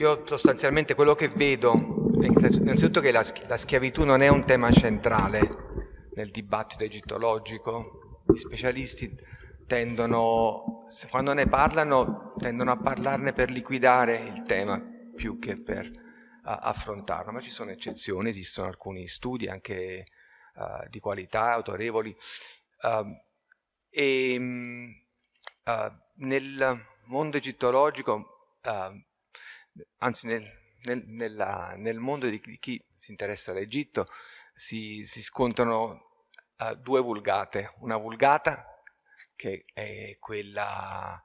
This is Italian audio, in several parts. Io sostanzialmente quello che vedo, innanzitutto, che la schiavitù non è un tema centrale nel dibattito egittologico. Gli specialisti tendono, quando ne parlano, tendono a parlarne per liquidare il tema più che per affrontarlo, ma ci sono eccezioni, esistono alcuni studi anche di qualità, autorevoli. Nel mondo egittologico, anzi nel mondo di chi si interessa all'Egitto, si scontrano due vulgate. Una vulgata, che è quella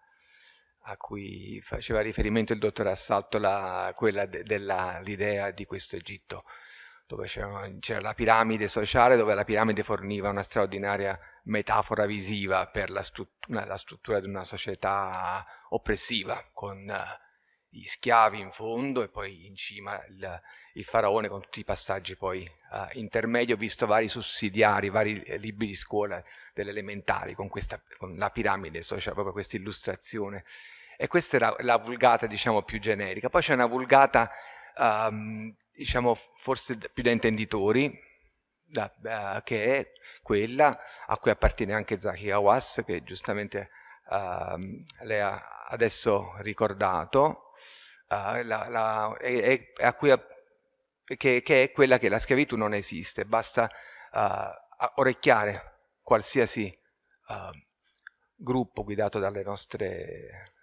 a cui faceva riferimento il dottor Assalto, quella dell'idea di questo Egitto, dove c'era la piramide sociale, dove la piramide forniva una straordinaria metafora visiva per la struttura di una società oppressiva, con gli schiavi in fondo e poi in cima il faraone, con tutti i passaggi poi intermedi. Ho visto vari sussidiari, vari libri di scuola delle elementari con la piramide sociale, proprio questa illustrazione. E questa era la vulgata, diciamo, più generica. Poi c'è una vulgata, diciamo, forse più da intenditori, che è quella a cui appartiene anche Zahi Hawass, che giustamente lei ha adesso ricordato, che è quella che la schiavitù non esiste, basta orecchiare qualsiasi gruppo guidato dalle nostre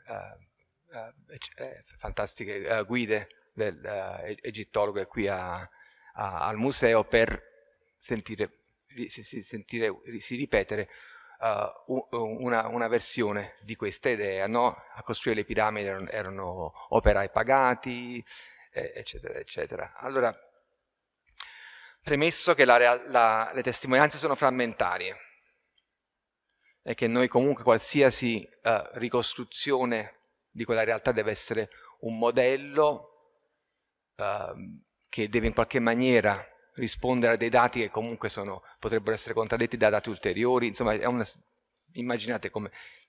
fantastiche guide dell'egittologo qui al museo, per si ripetere una versione di questa idea, no? A costruire le piramidi erano operai pagati, eccetera, eccetera. Allora, premesso che le testimonianze sono frammentarie e che noi comunque qualsiasi ricostruzione di quella realtà deve essere un modello che deve in qualche maniera rispondere a dei dati che comunque potrebbero essere contraddetti da dati ulteriori, insomma immaginate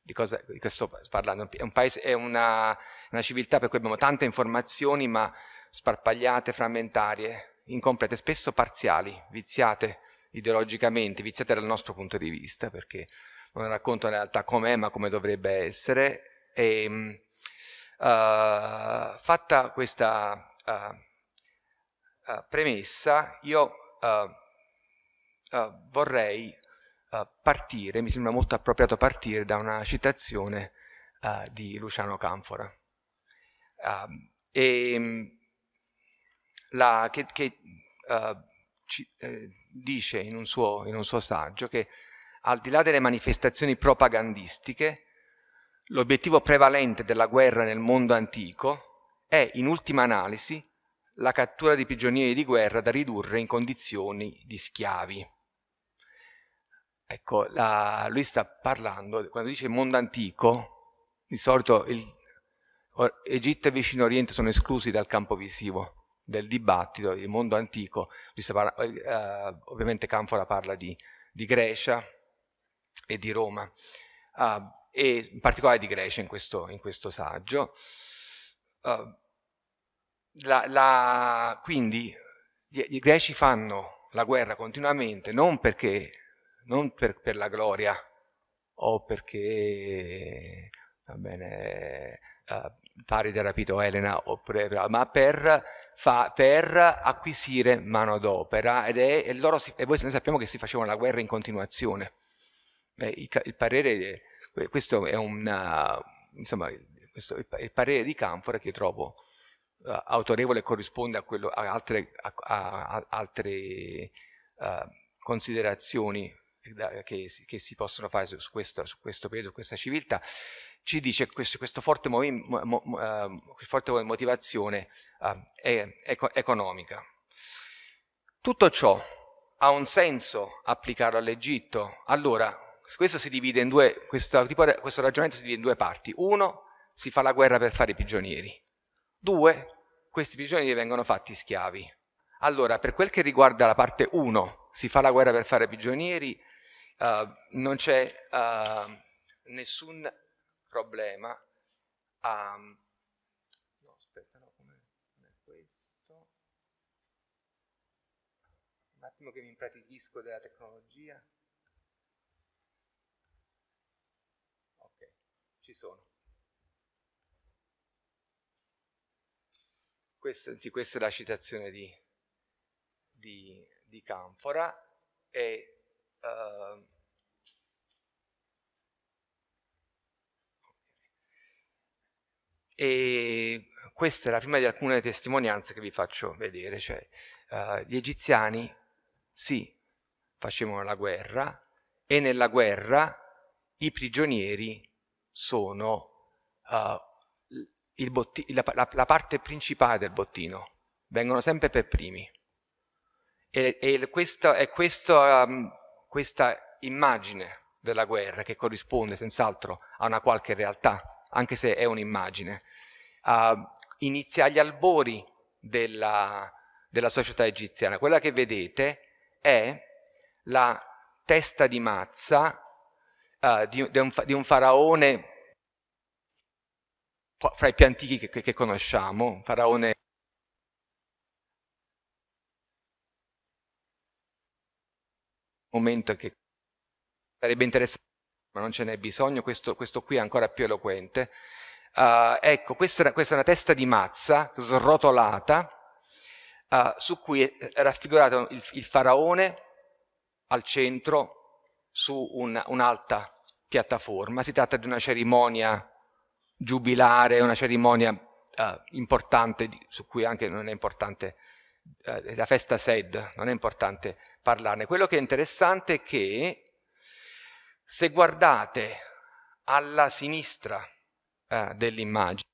di cosa sto parlando. È una civiltà per cui abbiamo tante informazioni, ma sparpagliate, frammentarie, incomplete, spesso parziali, viziate ideologicamente, viziate dal nostro punto di vista, perché non racconto in realtà com'è ma come dovrebbe essere. E fatta questa premessa, io vorrei partire, mi sembra molto appropriato partire da una citazione di Luciano Canfora, che dice in un suo saggio che, al di là delle manifestazioni propagandistiche, l'obiettivo prevalente della guerra nel mondo antico è, in ultima analisi, la cattura di prigionieri di guerra da ridurre in condizioni di schiavi. Ecco, lui sta parlando, quando dice mondo antico, di solito Egitto e Vicino Oriente sono esclusi dal campo visivo del dibattito. Il mondo antico, ovviamente Canfora parla di Grecia e di Roma, e in particolare di Grecia in questo saggio. Quindi i greci fanno la guerra continuamente non per la gloria o perché, va bene, Paride ha rapito Elena, ma per acquisire manodopera, e noi sappiamo che si facevano la guerra in continuazione. Il parere, questo è il parere di Canfora, che io trovo autorevole, corrisponde a altre considerazioni che si possono fare su questo periodo, su questa civiltà. Ci dice che questa forte motivazione economica. Tutto ciò ha un senso applicarlo all'Egitto. Allora, questo ragionamento si divide in due parti. Uno, si fa la guerra per fare i prigionieri. Due, questi prigionieri vengono fatti schiavi. Allora, per quel che riguarda la parte 1, si fa la guerra per fare prigionieri, non c'è nessun problema. attimo che mi impratichisco della tecnologia. Ok, ci sono. Questa è la citazione di Canfora e... E questa è la prima di alcune testimonianze che vi faccio vedere, cioè gli egiziani sì, facevano la guerra e nella guerra i prigionieri sono la parte principale del bottino, vengono sempre per primi e questa immagine della guerra che corrisponde senz'altro a una qualche realtà, anche se è un'immagine, inizia agli albori della società egiziana. Quella che vedete è la testa di mazza di un faraone fra i più antichi che conosciamo, un faraone momento che sarebbe interessante, ma non ce n'è bisogno, questo qui è ancora più eloquente. Ecco, questa è una testa di mazza srotolata su cui è raffigurato il faraone al centro su un'alta piattaforma. Si tratta di una cerimonia giubilare, una cerimonia importante, su cui anche non è importante, la festa Sed, non è importante parlarne. Quello che è interessante è che se guardate alla sinistra dell'immagine,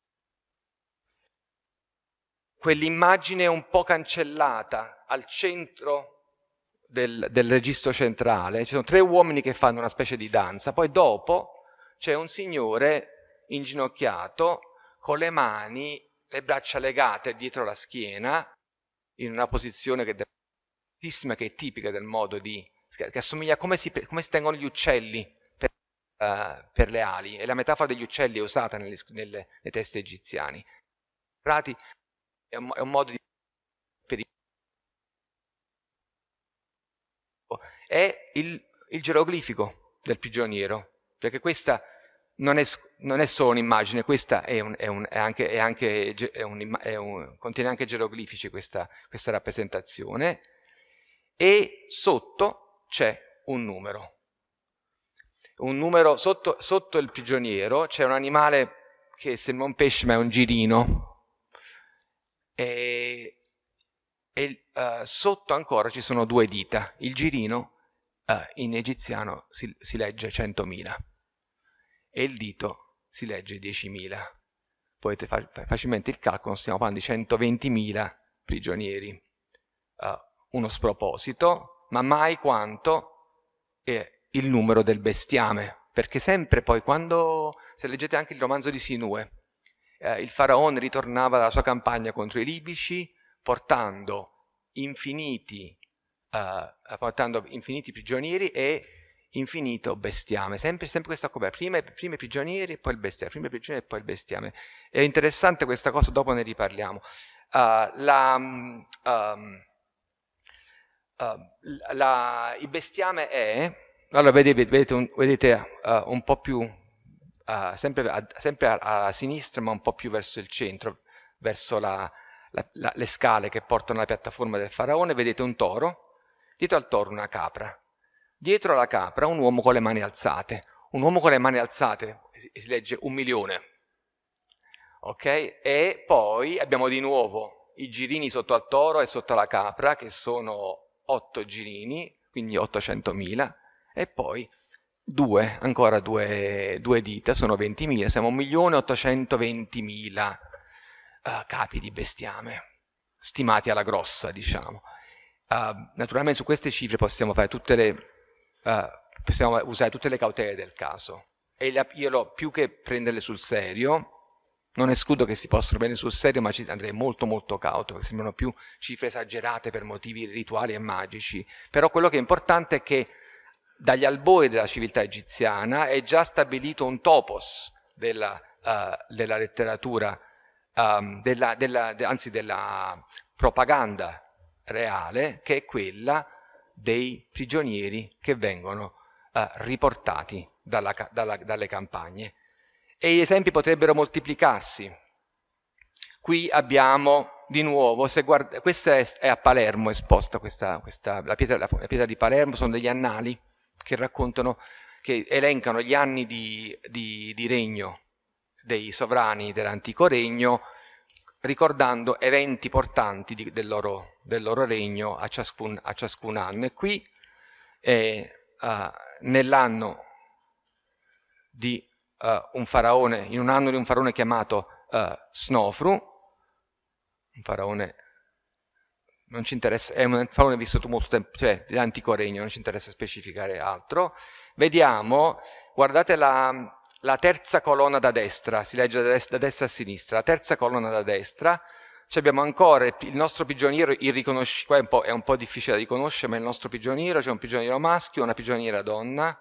quell'immagine un po' cancellata al centro del registro centrale, ci sono tre uomini che fanno una specie di danza, poi dopo c'è un signore inginocchiato con le mani, le braccia legate dietro la schiena, in una posizione che è tipica del modo di... che assomiglia a come si tengono gli uccelli per le ali, e la metafora degli uccelli è usata nelle teste egiziane. È un modo di... è il geroglifico del prigioniero, perché questa non è solo un'immagine, questa contiene anche geroglifici questa rappresentazione, e sotto c'è un numero sotto il prigioniero c'è un animale che sembra un pesce ma è un girino, e sotto ancora ci sono due dita. Il girino in egiziano si legge 100.000 e il dito si legge 10.000. Potete fare facilmente il calcolo, stiamo parlando di 120.000 prigionieri, uno sproposito, ma mai quanto è il numero del bestiame, perché sempre poi se leggete anche il romanzo di Sinue, il faraone ritornava dalla sua campagna contro i libici portando infiniti prigionieri e infinito bestiame, sempre questa coperta, prima i prigionieri e poi il bestiame, prima i prigionieri e poi il bestiame. È interessante questa cosa, dopo ne riparliamo. Il bestiame è... Allora vedete un po' più sempre a sinistra, ma un po' più verso il centro, verso le scale che portano alla piattaforma del faraone. Vedete un toro, dietro al toro una capra, dietro alla capra un uomo con le mani alzate. Un uomo con le mani alzate si legge 1.000.000, ok? E poi abbiamo di nuovo i girini sotto al toro e sotto alla capra, che sono 8 girini, quindi 800.000, e poi ancora due dita, sono 20.000, siamo 1.820.000 capi di bestiame, stimati alla grossa, diciamo. Naturalmente su queste cifre possiamo usare tutte le cautele del caso, e io più che prenderle sul serio, non escludo che si possano prendere sul serio, ma ci andrei molto molto cauto, perché sembrano più cifre esagerate per motivi rituali e magici. Però quello che è importante è che dagli albori della civiltà egiziana è già stabilito un topos della letteratura, anzi della propaganda reale, che è quella dei prigionieri che vengono riportati dalle campagne. E gli esempi potrebbero moltiplicarsi. Qui abbiamo di nuovo, se guarda, questa è a Palermo esposta, la pietra di Palermo, sono degli annali che raccontano, che elencano gli anni di regno dei sovrani dell'antico regno, ricordando eventi portanti del loro regno a ciascun anno. E qui nell'anno di un faraone, in un anno di un faraone chiamato Snofru, un faraone, non ci interessa, è un faraone vissuto molto tempo, cioè dell'antico regno, non ci interessa specificare altro. Vediamo, guardate la terza colonna da destra, si legge da destra a sinistra, la terza colonna da destra, cioè abbiamo ancora il nostro prigioniero, qua è un po' difficile da riconoscere, ma il nostro prigioniero, c'è un prigioniero maschio, una prigioniera donna,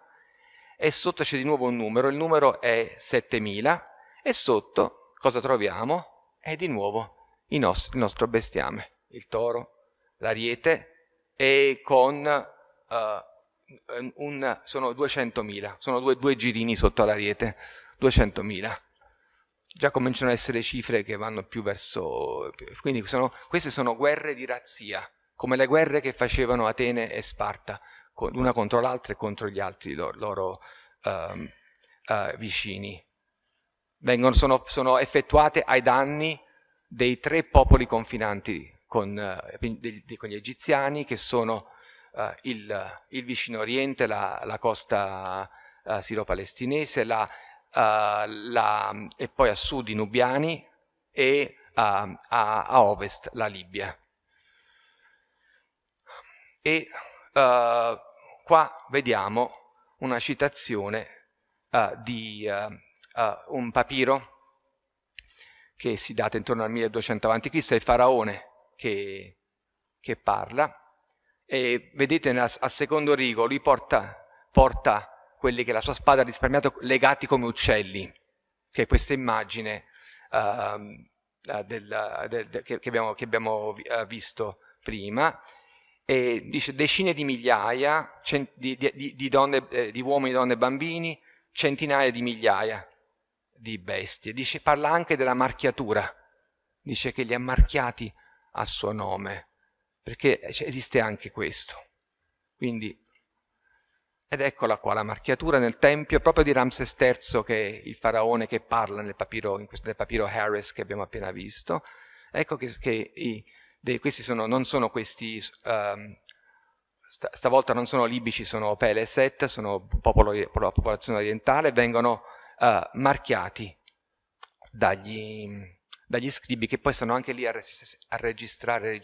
e sotto c'è di nuovo un numero, il numero è 7000, e sotto cosa troviamo? È di nuovo il nostro bestiame, il toro, l'ariete, e con sono 200.000, sono due girini sotto l'ariete, 200.000. Già cominciano ad essere cifre che vanno più verso... Quindi queste sono guerre di razzia, come le guerre che facevano Atene e Sparta, una contro l'altra e contro gli altri loro vicini. Sono effettuate ai danni dei tre popoli confinanti con gli egiziani, che sono il vicino oriente, la costa siro-palestinese, e poi a sud i nubiani, e a ovest la Libia. E qua vediamo una citazione di un papiro che si data intorno al 1200 a.C., è il faraone che parla, e vedete al secondo rigo lui porta quelli che la sua spada ha risparmiato legati come uccelli, che è questa immagine che abbiamo visto prima, e dice decine di migliaia di uomini, donne e bambini, centinaia di migliaia di bestie. Dice, parla anche della marchiatura, dice che li ha marchiati a suo nome, perché esiste anche questo. Quindi, ed eccola qua la marchiatura nel tempio proprio di Ramses III, che è il faraone che parla nel papiro Harris che abbiamo appena visto. Ecco stavolta non sono libici, sono Peleset, sono popolazione orientale, vengono marchiati dagli scribi, che poi stanno anche lì a registrare.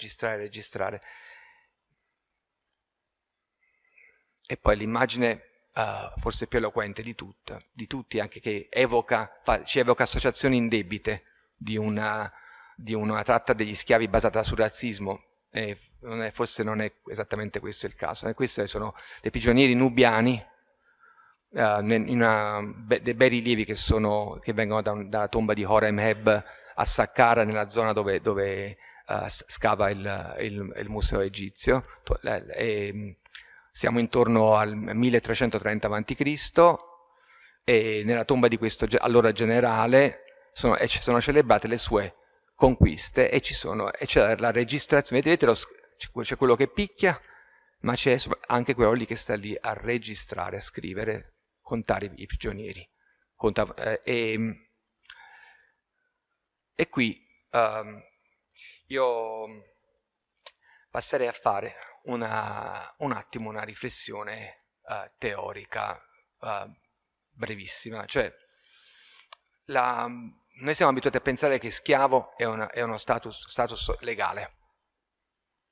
E poi l'immagine forse più eloquente di tutti, anche che ci evoca associazioni indebite di una tratta degli schiavi basata sul razzismo, forse non è esattamente questo il caso. Questi sono dei prigionieri nubiani, dei bei rilievi che vengono dalla tomba di Horemheb a Saqqara, nella zona dove scava il Museo Egizio. Siamo intorno al 1330 a.C. e nella tomba di questo allora generale sono celebrate le sue conquiste, e c'è la registrazione. Vedete, c'è quello che picchia, ma c'è anche quello lì che sta lì a registrare, a scrivere, contare i prigionieri. E qui io passerei a fare un attimo una riflessione teorica brevissima. Cioè, noi siamo abituati a pensare che schiavo è uno status legale.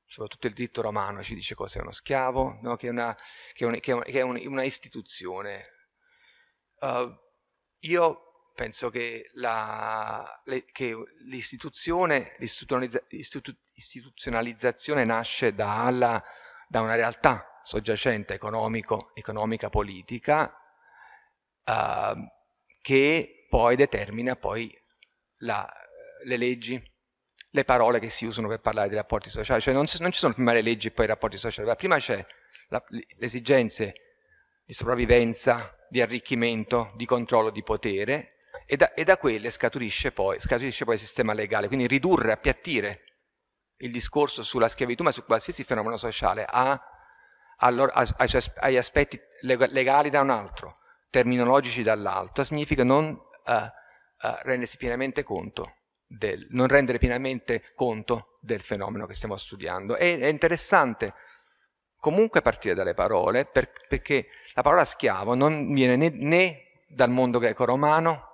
Soprattutto il diritto romano ci dice cos'è uno schiavo, no? che è una istituzione. Io penso che l'istituzionalizzazione nasce da una realtà soggiacente, economica, politica, che poi determina le leggi, le parole che si usano per parlare dei rapporti sociali. Cioè non ci sono prima le leggi e poi i rapporti sociali, ma prima c'è le esigenze di sopravvivenza, di arricchimento, di controllo, di potere, e da quelle scaturisce poi il sistema legale. Quindi ridurre, appiattire il discorso sulla schiavitù, ma su qualsiasi fenomeno sociale, agli aspetti legali da un altro, terminologici dall'altro, significa non rendere pienamente conto del fenomeno che stiamo studiando. È interessante comunque partire dalle parole, perché la parola schiavo non viene né dal mondo greco-romano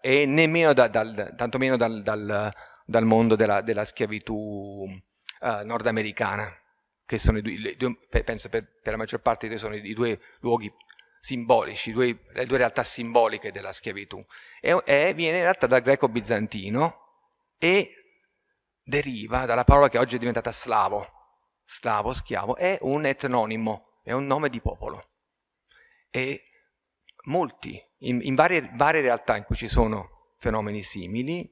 e nemmeno tantomeno dal mondo della schiavitù nordamericana, che sono penso per la maggior parte di noi sono i due luoghi simbolici, le due realtà simboliche della schiavitù, e viene in realtà dal greco bizantino e deriva dalla parola che oggi è diventata slavo. Slavo, schiavo, è un etnonimo, è un nome di popolo, e in varie realtà in cui ci sono fenomeni simili,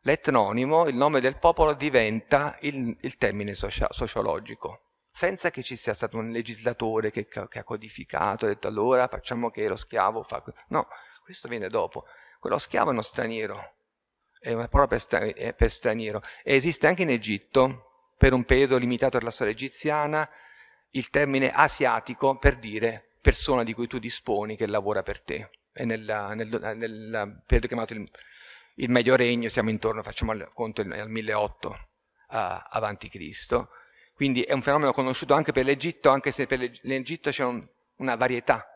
l'etnonimo, il nome del popolo, diventa il termine sociologico, senza che ci sia stato un legislatore che ha codificato, ha detto allora facciamo che lo schiavo fa... No, questo viene dopo. Quello schiavo è uno straniero, è una parola per straniero, e esiste anche in Egitto, per un periodo limitato della storia egiziana, il termine asiatico per dire persona di cui tu disponi che lavora per te. E nel periodo chiamato il Medio Regno, siamo intorno, facciamo il conto, al 1008 avanti Cristo. Quindi è un fenomeno conosciuto anche per l'Egitto, anche se per l'Egitto c'è una varietà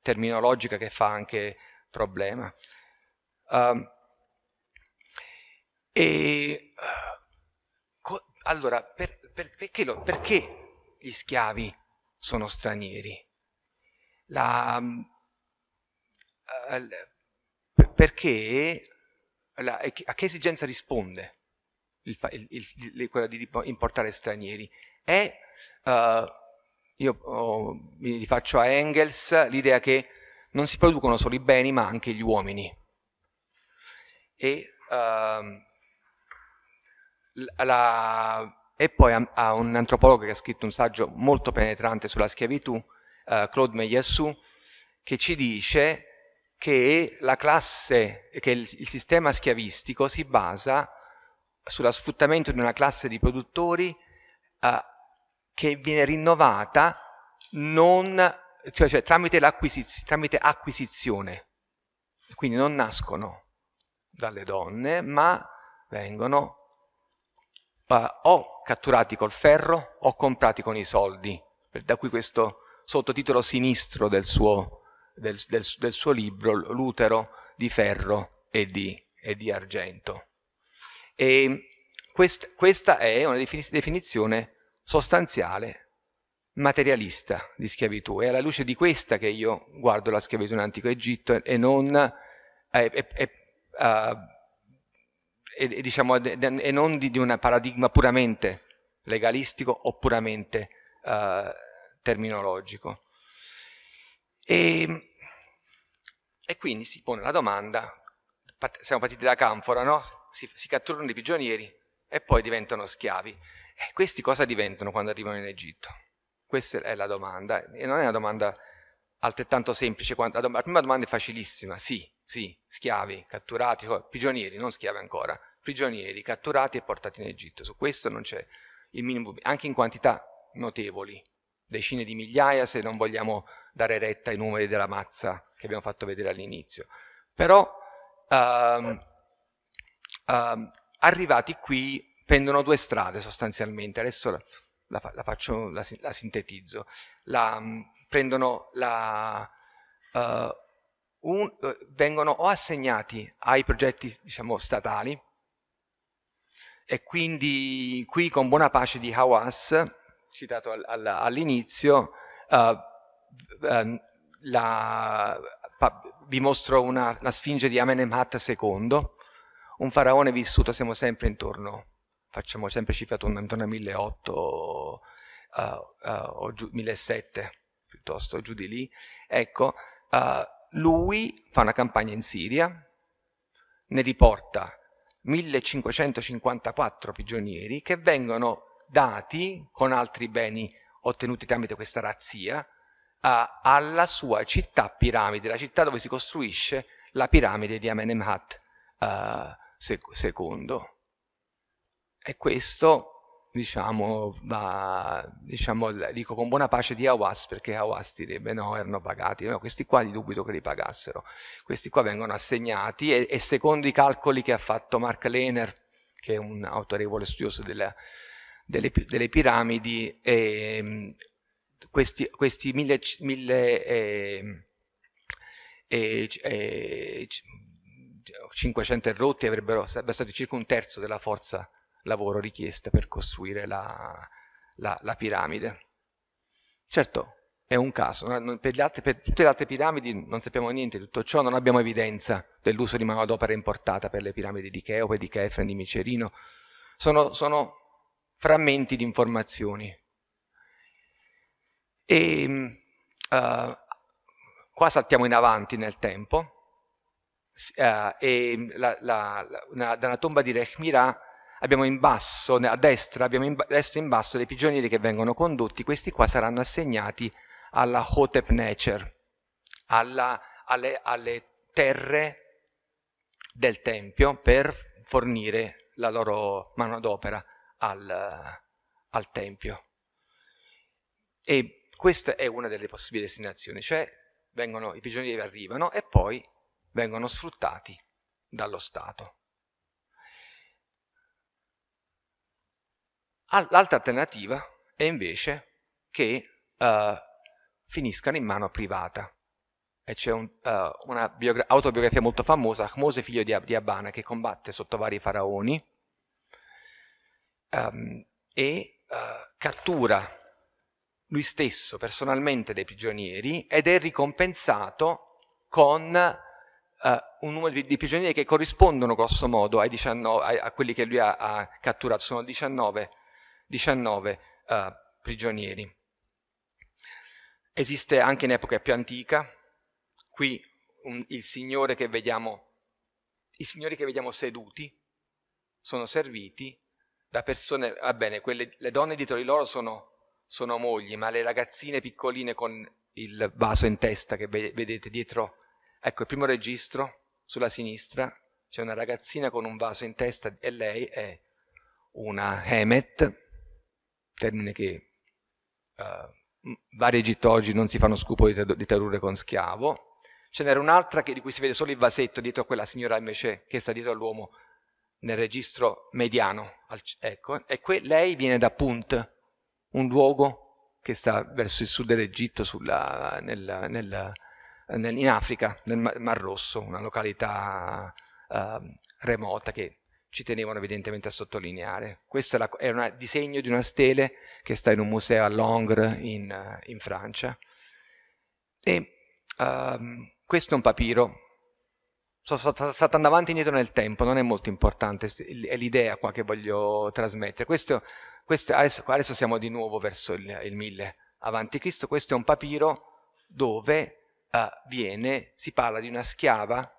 terminologica che fa anche problema. Allora, perché gli schiavi sono stranieri? A che esigenza risponde quella di importare stranieri? Io mi rifaccio a Engels, l'idea che non si producono solo i beni ma anche gli uomini, e poi a un antropologo che ha scritto un saggio molto penetrante sulla schiavitù, Claude Meillassoux, che ci dice che il sistema schiavistico si basa sullo sfruttamento di una classe di produttori che viene rinnovata tramite acquisizione. Quindi non nascono dalle donne, ma vengono o catturati col ferro o comprati con i soldi, da cui questo sottotitolo sinistro del suo libro, l'utero di ferro e di argento. E questa è una definizione sostanziale materialista di schiavitù. È alla luce di questa che io guardo la schiavitù in antico Egitto, e non di un paradigma puramente legalistico o puramente terminologico. E quindi si pone la domanda, siamo partiti da Canfora, no? Si catturano i prigionieri e poi diventano schiavi. E questi cosa diventano quando arrivano in Egitto? Questa è la domanda, e non è una domanda altrettanto semplice. La prima domanda è facilissima, sì, schiavi, catturati, prigionieri, non schiavi ancora, prigionieri, catturati e portati in Egitto. Su questo non c'è il minimo, anche in quantità notevoli, decine di migliaia, se non vogliamo dare retta ai numeri della mazza che abbiamo fatto vedere all'inizio. Però arrivati qui prendono due strade sostanzialmente. Adesso la sintetizzo. Vengono o assegnati ai progetti, diciamo, statali, e quindi qui, con buona pace di Hawass, citato all'inizio, vi mostro una sfinge di Amenemhat II, un faraone vissuto, siamo sempre intorno, facciamo sempre cifra intorno a 1008 o giù, 1007 piuttosto, giù di lì. Ecco, lui fa una campagna in Siria, ne riporta 1554 prigionieri che vengono dati con altri beni ottenuti tramite questa razzia alla sua città piramide, la città dove si costruisce la piramide di Amenemhat II. E questo, diciamo, dico con buona pace di Hawass, perché Hawass direbbe no, erano pagati. No, questi qua dubito che li pagassero, questi qua vengono assegnati e secondo i calcoli che ha fatto Mark Lehner, che è un autorevole studioso delle piramidi, questi 1500 erotti sarebbero stati circa un terzo della forza lavoro richiesta per costruire la piramide. Certo, è un caso, per tutte le altre piramidi non sappiamo niente di tutto ciò, non abbiamo evidenza dell'uso di manodopera importata per le piramidi di Cheope, di Kefren, di Micerino, sono frammenti di informazioni. E qua saltiamo in avanti nel tempo, e dalla tomba di Rechmira abbiamo in basso, a destra, dei prigionieri che vengono condotti. Questi qua saranno assegnati alla Hotep Necher, alle terre del Tempio, per fornire la loro manodopera al Tempio. E questa è una delle possibili destinazioni, cioè i prigionieri arrivano e poi vengono sfruttati dallo Stato. L'altra alternativa è invece che finiscano in mano privata. E c'è una autobiografia molto famosa, Achmose, figlio di Abana, che combatte sotto vari faraoni cattura lui stesso personalmente dei prigionieri, ed è ricompensato con un numero di prigionieri che corrispondono grosso modo ai 19, a quelli che lui ha catturato. Sono 19 prigionieri. Esiste anche in epoca più antica. Qui i signori che vediamo seduti sono serviti da persone, le donne dietro di loro sono mogli, ma le ragazzine piccoline con il vaso in testa che vedete dietro, ecco il primo registro sulla sinistra, c'è una ragazzina con un vaso in testa e lei è una Hemet, termine che vari egittologi non si fanno scupo di tradurre con schiavo. Ce n'era un'altra di cui si vede solo il vasetto dietro a quella signora invece che sta dietro all'uomo nel registro mediano, ecco, e lei viene da Punt, un luogo che sta verso il sud dell'Egitto, in Africa, nel Mar Rosso, una località remota che ci tenevano evidentemente a sottolineare. Questo è un disegno di una stele che sta in un museo a Langres in Francia. E questo è un papiro. Sto andando avanti e indietro nel tempo, non è molto importante, è l'idea qua che voglio trasmettere. Adesso siamo di nuovo verso il 1000 a.C. Questo è un papiro dove si parla di una schiava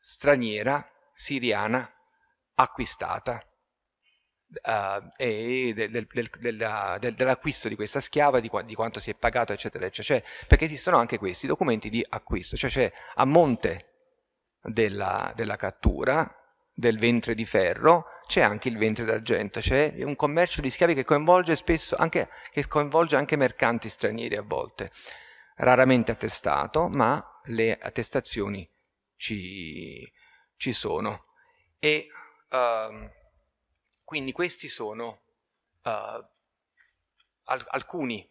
straniera, siriana, acquistata, e dell'acquisto di questa schiava, di quanto si è pagato, eccetera, eccetera. Perché esistono anche questi documenti di acquisto, cioè c'è a monte della cattura del ventre di ferro, c'è anche il ventre d'argento, c'è un commercio di schiavi che coinvolge spesso anche, mercanti stranieri a volte, raramente attestato, ma le attestazioni ci sono. E quindi questi sono alcuni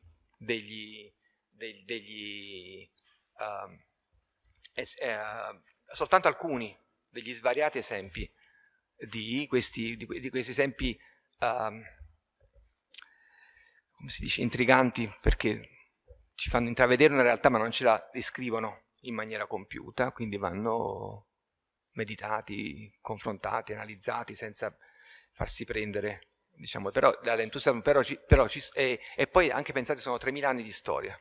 soltanto alcuni degli svariati esempi di questi esempi come si dice, intriganti, perché ci fanno intravedere una realtà ma non ce la descrivono in maniera compiuta, quindi vanno meditati, confrontati, analizzati senza farsi prendere, diciamo, però dall'entusiasmo, e poi anche pensate, sono 3000 anni di storia.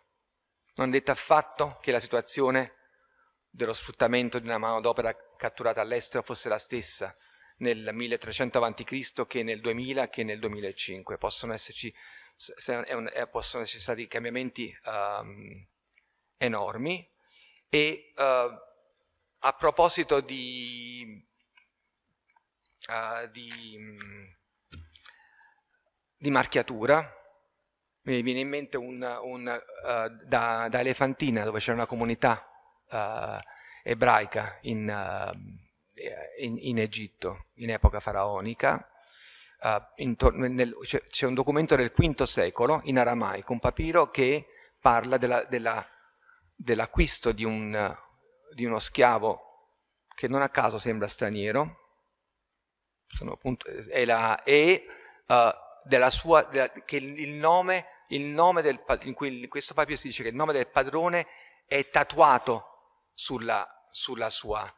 Non è detto affatto che la situazione dello sfruttamento di una manodopera catturata all'estero fosse la stessa nel 1300 a.C. che nel 2000 che nel 2005. Possono esserci, possono esserci stati cambiamenti enormi. E a proposito di marchiatura, mi viene in mente da Elefantina, dove c'era una comunità ebraica in Egitto in epoca faraonica. C'è un documento del V secolo in aramaico, un papiro che parla dell'acquisto di uno schiavo che non a caso sembra straniero, che il nome in questo papiro si dice che il nome del padrone è tatuato sulla sua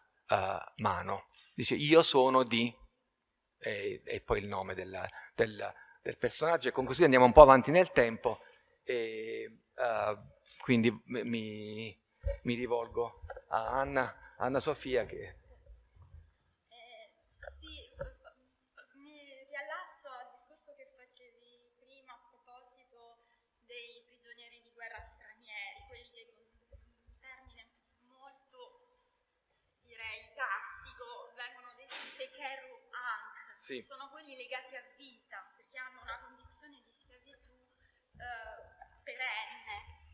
mano. Dice: io sono di, e poi il nome del personaggio, e con così andiamo un po' avanti nel tempo, e quindi mi rivolgo a Anna Sofia che... Sì. Sono quelli legati a vita, perché hanno una condizione di schiavitù perenne,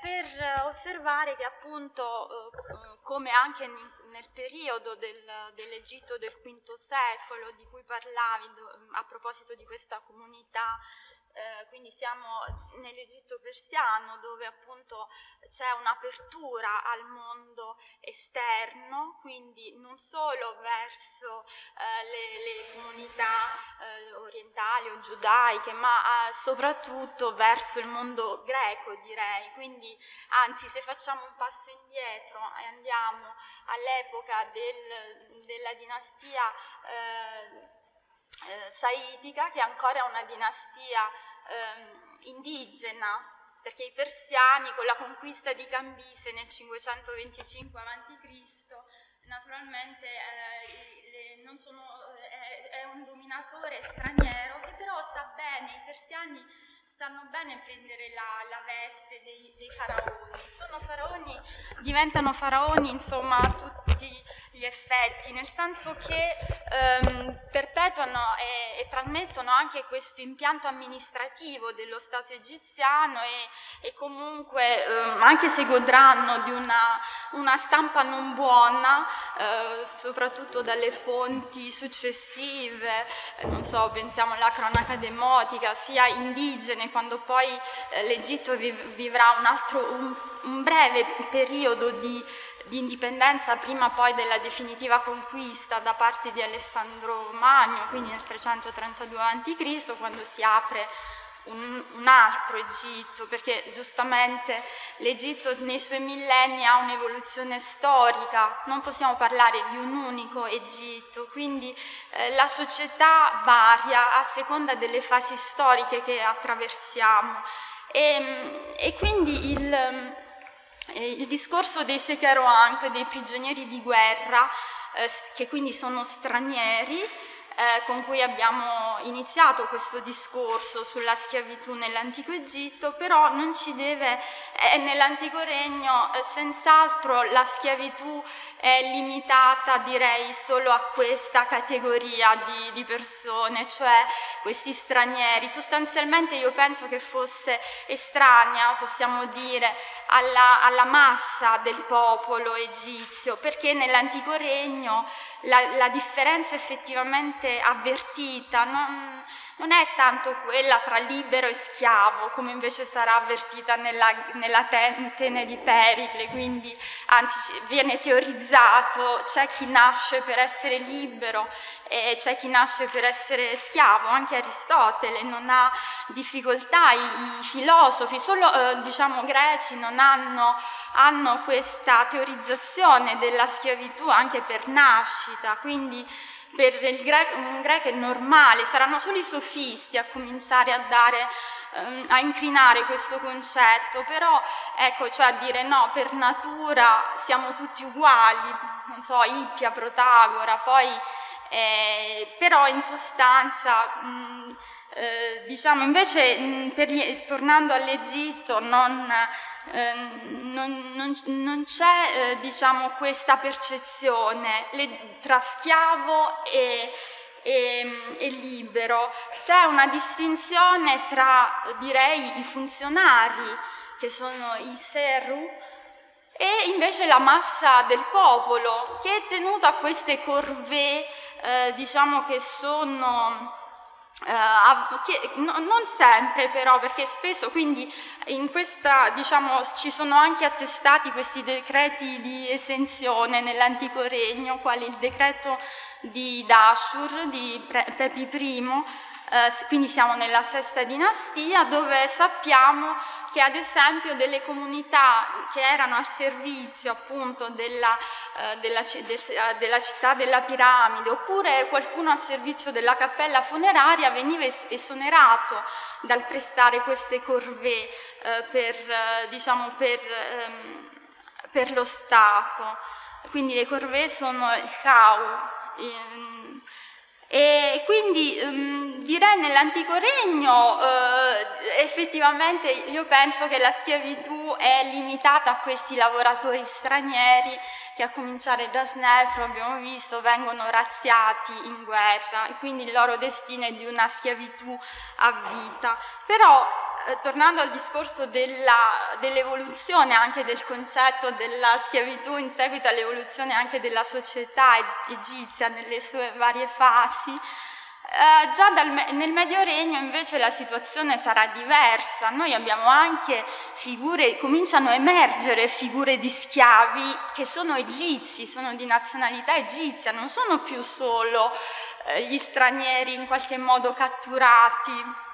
per osservare che appunto, come anche nel periodo dell'Egitto del V secolo di cui parlavi a proposito di questa comunità, quindi siamo nell'Egitto persiano, dove appunto c'è un'apertura al mondo esterno, quindi non solo verso le comunità orientali o giudaiche, ma soprattutto verso il mondo greco, direi. Quindi, anzi, se facciamo un passo indietro e andiamo all'epoca della dinastia saitica, che ancora è una dinastia indigena, perché i persiani, con la conquista di Cambise nel 525 a.C., naturalmente è un dominatore straniero, che però sa bene, i persiani sanno bene prendere la veste dei faraoni. Sono faraoni, diventano faraoni, insomma, a tutti gli effetti, nel senso che perpetuano e trasmettono anche questo impianto amministrativo dello Stato egiziano, e comunque, anche se godranno di una stampa non buona, soprattutto dalle fonti successive, non so, pensiamo alla cronaca demotica, sia indigene, quando poi l'Egitto vivrà un breve periodo di indipendenza, prima poi della definitiva conquista da parte di Alessandro Magno, quindi nel 332 a.C., quando si apre un altro Egitto, perché giustamente l'Egitto nei suoi millenni ha un'evoluzione storica, non possiamo parlare di un unico Egitto, quindi la società varia a seconda delle fasi storiche che attraversiamo, e quindi il discorso dei Sekhero Ankh, dei prigionieri di guerra, che quindi sono stranieri, con cui abbiamo iniziato questo discorso sulla schiavitù nell'antico Egitto, però non ci deve, nell'antico regno senz'altro la schiavitù è limitata, direi, solo a questa categoria di persone, cioè questi stranieri. Sostanzialmente io penso che fosse estranea, possiamo dire, alla massa del popolo egizio, perché nell'antico regno la differenza effettivamente avvertita non è tanto quella tra libero e schiavo, come invece sarà avvertita nella Atene di Pericle, quindi, anzi, viene teorizzato: c'è chi nasce per essere libero e c'è chi nasce per essere schiavo. Anche Aristotele non ha difficoltà, i filosofi, solo diciamo greci, non hanno questa teorizzazione della schiavitù anche per nascita, quindi per un greco è normale. Saranno solo i sofisti a cominciare a incrinare questo concetto, però ecco, cioè a dire no, per natura siamo tutti uguali, non so, Ippia, Protagora, poi però in sostanza diciamo invece tornando all'Egitto non c'è diciamo questa percezione tra schiavo e libero, c'è una distinzione tra direi i funzionari che sono i serru e invece la massa del popolo che è tenuta a queste corvée diciamo che sono non sempre però, perché spesso quindi in questa diciamo ci sono anche attestati questi decreti di esenzione nell'antico regno, quali il decreto di Dashur di Pepi I, quindi siamo nella VI dinastia, dove sappiamo che ad esempio delle comunità che erano al servizio appunto della città della piramide, oppure qualcuno al servizio della cappella funeraria veniva esonerato dal prestare queste corvée diciamo, per lo Stato. Quindi le corvée sono il khau. E quindi direi nell'antico regno effettivamente io penso che la schiavitù è limitata a questi lavoratori stranieri che a cominciare da Snefru abbiamo visto vengono razziati in guerra e quindi il loro destino è di una schiavitù a vita. Però tornando al discorso dell'evoluzione anche del concetto della schiavitù in seguito all'evoluzione anche della società egizia nelle sue varie fasi, già nel Medio Regno invece la situazione sarà diversa. Noi abbiamo anche figure, cominciano a emergere figure di schiavi che sono egizi, sono di nazionalità egizia, non sono più solo gli stranieri in qualche modo catturati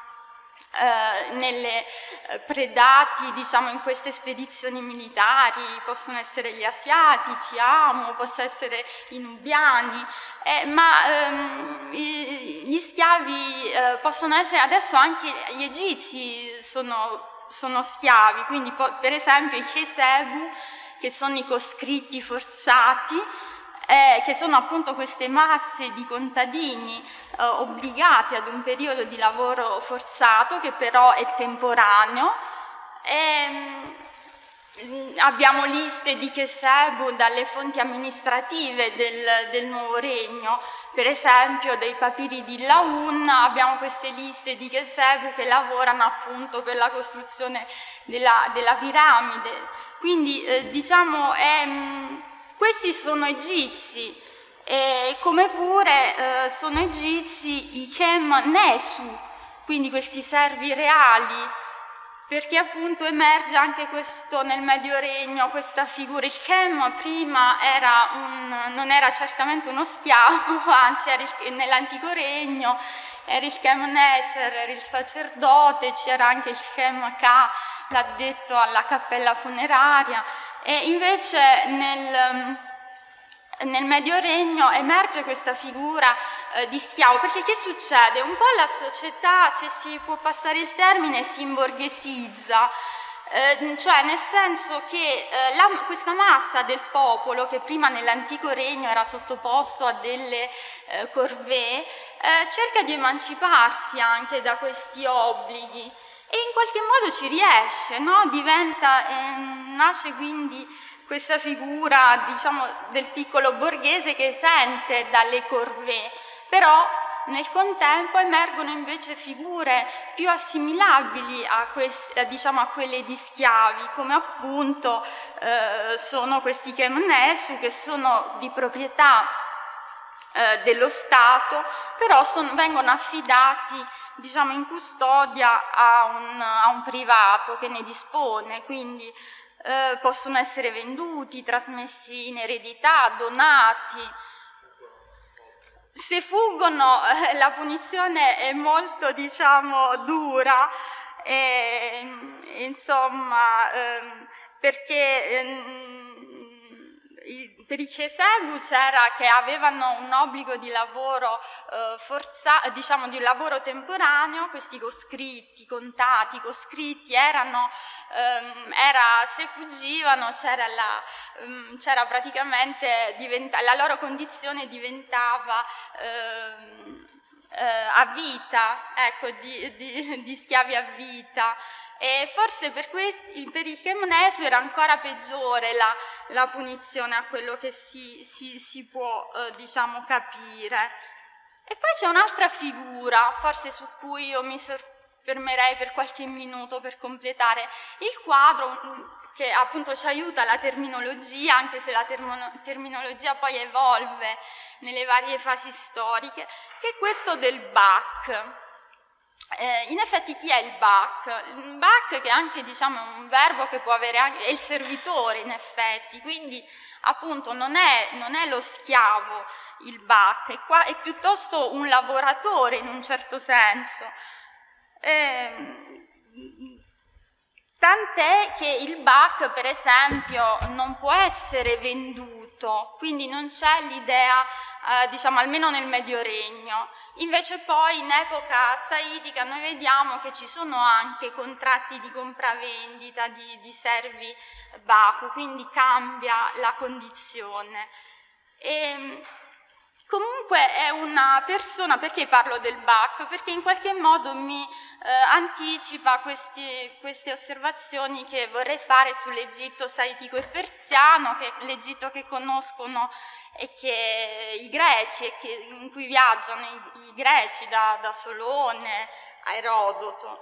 predati diciamo in queste spedizioni militari, possono essere gli asiatici, possono essere i nubiani, gli schiavi possono essere adesso anche gli egizi sono schiavi, quindi per esempio i chesebu, che sono i coscritti forzati, che sono appunto queste masse di contadini obbligati ad un periodo di lavoro forzato che però è temporaneo. Abbiamo liste di chesebu dalle fonti amministrative del nuovo regno, per esempio dei papiri di Laun, abbiamo queste liste di chesebu che lavorano appunto per la costruzione della piramide. Quindi diciamo questi sono egizi, e come pure sono egizi i Kemnesu, quindi questi servi reali, perché appunto emerge anche questo nel Medio Regno, questa figura. Il Kem prima non era certamente uno schiavo, anzi nell'Antico Regno era il Kemneser, era il sacerdote, c'era anche il Kemka, l'addetto alla cappella funeraria. E invece nel Medio Regno emerge questa figura di schiavo, perché che succede? Un po' la società, se si può passare il termine, si imborghesizza, cioè nel senso che questa massa del popolo che prima nell'Antico Regno era sottoposto a delle corvée cerca di emanciparsi anche da questi obblighi. E in qualche modo ci riesce, no? Nasce quindi questa figura, diciamo, del piccolo borghese che esente dalle corvée, però nel contempo emergono invece figure più assimilabili diciamo, a quelle di schiavi, come appunto sono questi Kemnesu, che sono di proprietà dello Stato, però vengono affidati diciamo in custodia a un privato che ne dispone, quindi possono essere venduti, trasmessi in eredità, donati. Se fuggono la punizione è molto diciamo dura, insomma, perché per i Chesebu c'era che avevano un obbligo di lavoro forzato, diciamo di un lavoro temporaneo. Questi coscritti, contati, coscritti erano, se fuggivano c'era praticamente, la loro condizione diventava a vita, ecco, di schiavi a vita. E forse per questo, per il Chemonesu era ancora peggiore la punizione a quello che si può diciamo capire. E poi c'è un'altra figura, forse su cui io mi soffermerei per qualche minuto per completare il quadro, che appunto ci aiuta la terminologia, anche se la terminologia poi evolve nelle varie fasi storiche, che è questo del Bach. In effetti chi è il Bach? Il Bach, che è anche diciamo un verbo che può avere anche, è il servitore in effetti, quindi appunto non è lo schiavo il Bach, è piuttosto un lavoratore in un certo senso. Tant'è che il Bach per esempio non può essere venduto, quindi non c'è l'idea, diciamo almeno nel Medio Regno. Invece poi in epoca saitica noi vediamo che ci sono anche contratti di compravendita di servi Bach, quindi cambia la condizione. E comunque è una persona, perché parlo del Bach? Perché in qualche modo mi anticipa queste osservazioni che vorrei fare sull'Egitto saitico e persiano, che è l'Egitto che conoscono e che i greci, in cui viaggiano i greci da Solone a Erodoto.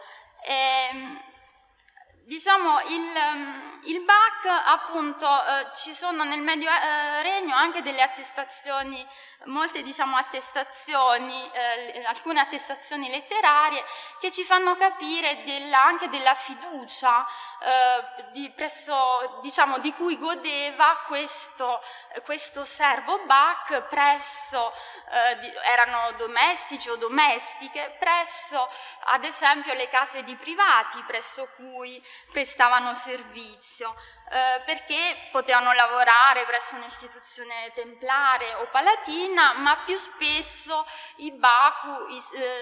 Diciamo il Bach appunto ci sono nel Medio Regno anche delle attestazioni, molte diciamo attestazioni, alcune attestazioni letterarie che ci fanno capire anche della fiducia diciamo, di cui godeva questo servo Bach presso, erano domestici o domestiche, presso ad esempio le case di privati presso cui prestavano servizio, perché potevano lavorare presso un'istituzione templare o palatina, ma più spesso i Baku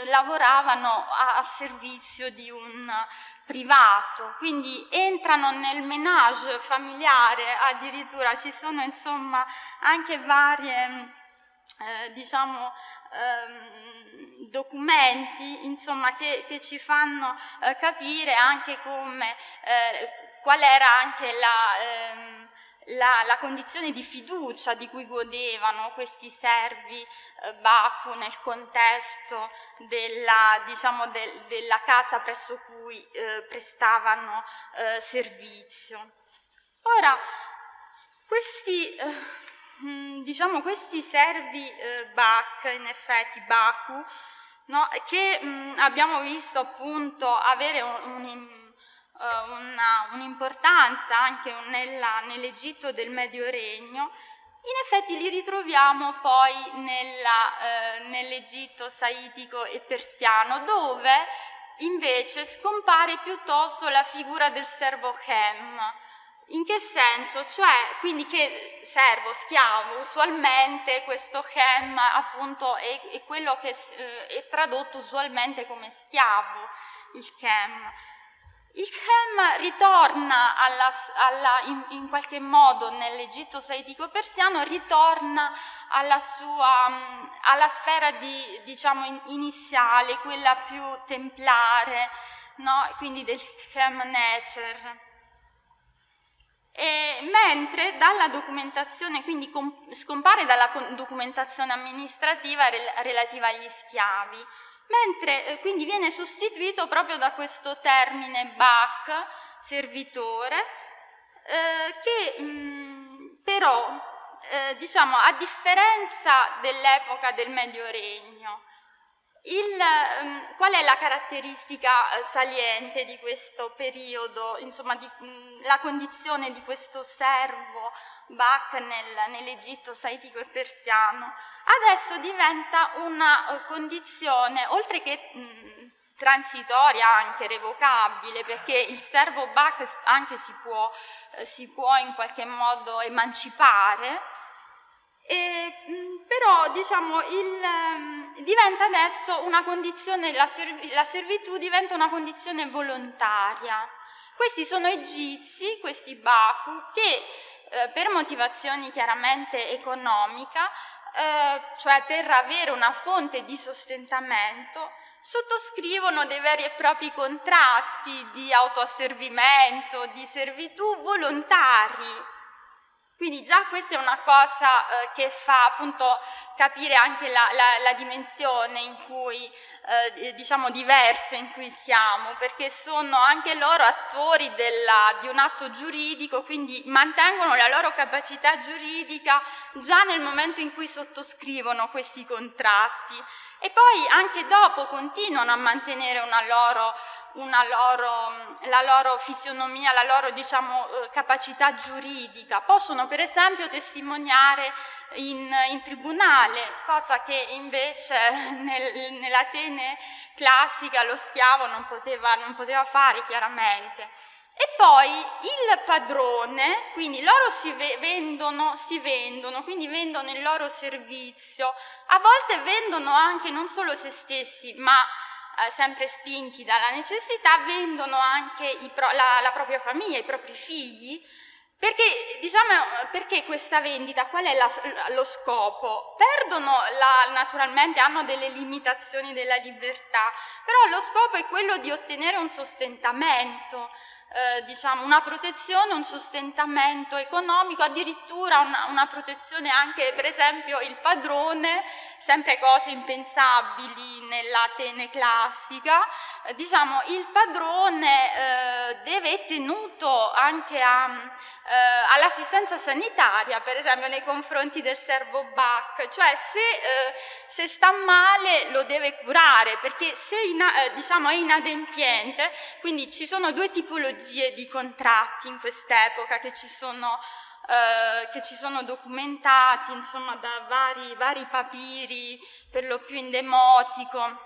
lavoravano al servizio di un privato, quindi entrano nel ménage familiare addirittura, ci sono insomma anche varie diciamo documenti insomma che ci fanno capire anche come qual era anche la condizione di fiducia di cui godevano questi servi Baku nel contesto diciamo, della casa presso cui prestavano servizio. Ora questi servi Bach, in effetti Baku, no, che abbiamo visto appunto avere un'importanza anche nell'Egitto del Medio Regno, in effetti li ritroviamo poi nell'Egitto saitico e persiano, dove invece scompare piuttosto la figura del servo Chem. In che senso? Cioè, quindi che servo, schiavo, usualmente questo Chem appunto è quello che è tradotto usualmente come schiavo, il Chem. Il Chem ritorna in qualche modo nell'Egitto saitico-persiano, ritorna alla sfera diciamo, iniziale, quella più templare, no? Quindi del Chem Necher. E mentre dalla documentazione, quindi scompare dalla documentazione amministrativa relativa agli schiavi, mentre quindi viene sostituito proprio da questo termine Bach, servitore, che però diciamo a differenza dell'epoca del Medio Regno, qual è la caratteristica saliente di questo periodo, insomma, la condizione di questo servo Bach nell'Egitto saitico e persiano? Adesso diventa una condizione, oltre che transitoria, anche revocabile, perché il servo Bach anche si può in qualche modo emancipare, e, però diciamo diventa adesso una condizione, la servitù diventa una condizione volontaria. Questi sono egizi, questi Baku, che per motivazioni chiaramente economica, cioè per avere una fonte di sostentamento, sottoscrivono dei veri e propri contratti di autoasservimento, di servitù volontari. Quindi già questa è una cosa che fa appunto capire anche la dimensione in cui, diciamo, diverse in cui siamo, perché sono anche loro attori di un atto giuridico, quindi mantengono la loro capacità giuridica già nel momento in cui sottoscrivono questi contratti, e poi anche dopo continuano a mantenere la loro fisionomia, la loro, diciamo, capacità giuridica. Possono per esempio testimoniare in tribunale, cosa che invece nell'Atene classica lo schiavo non poteva fare chiaramente. E poi il padrone, quindi loro si vendono, quindi vendono il loro servizio, a volte vendono anche non solo se stessi, ma sempre spinti dalla necessità, vendono anche la propria famiglia, i propri figli, perché, diciamo, perché questa vendita, qual è lo scopo? Perdono, naturalmente hanno delle limitazioni della libertà, però lo scopo è quello di ottenere un sostentamento, diciamo una protezione, un sostentamento economico, addirittura una protezione anche, per esempio, il padrone, sempre cose impensabili nell'Atene classica, diciamo il padrone è tenuto anche all'assistenza sanitaria, per esempio nei confronti del servo Bach, cioè se sta male lo deve curare, perché se diciamo è inadempiente. Quindi ci sono due tipologie di contratti in quest'epoca che ci sono documentati, insomma, da vari papiri, per lo più in demotico.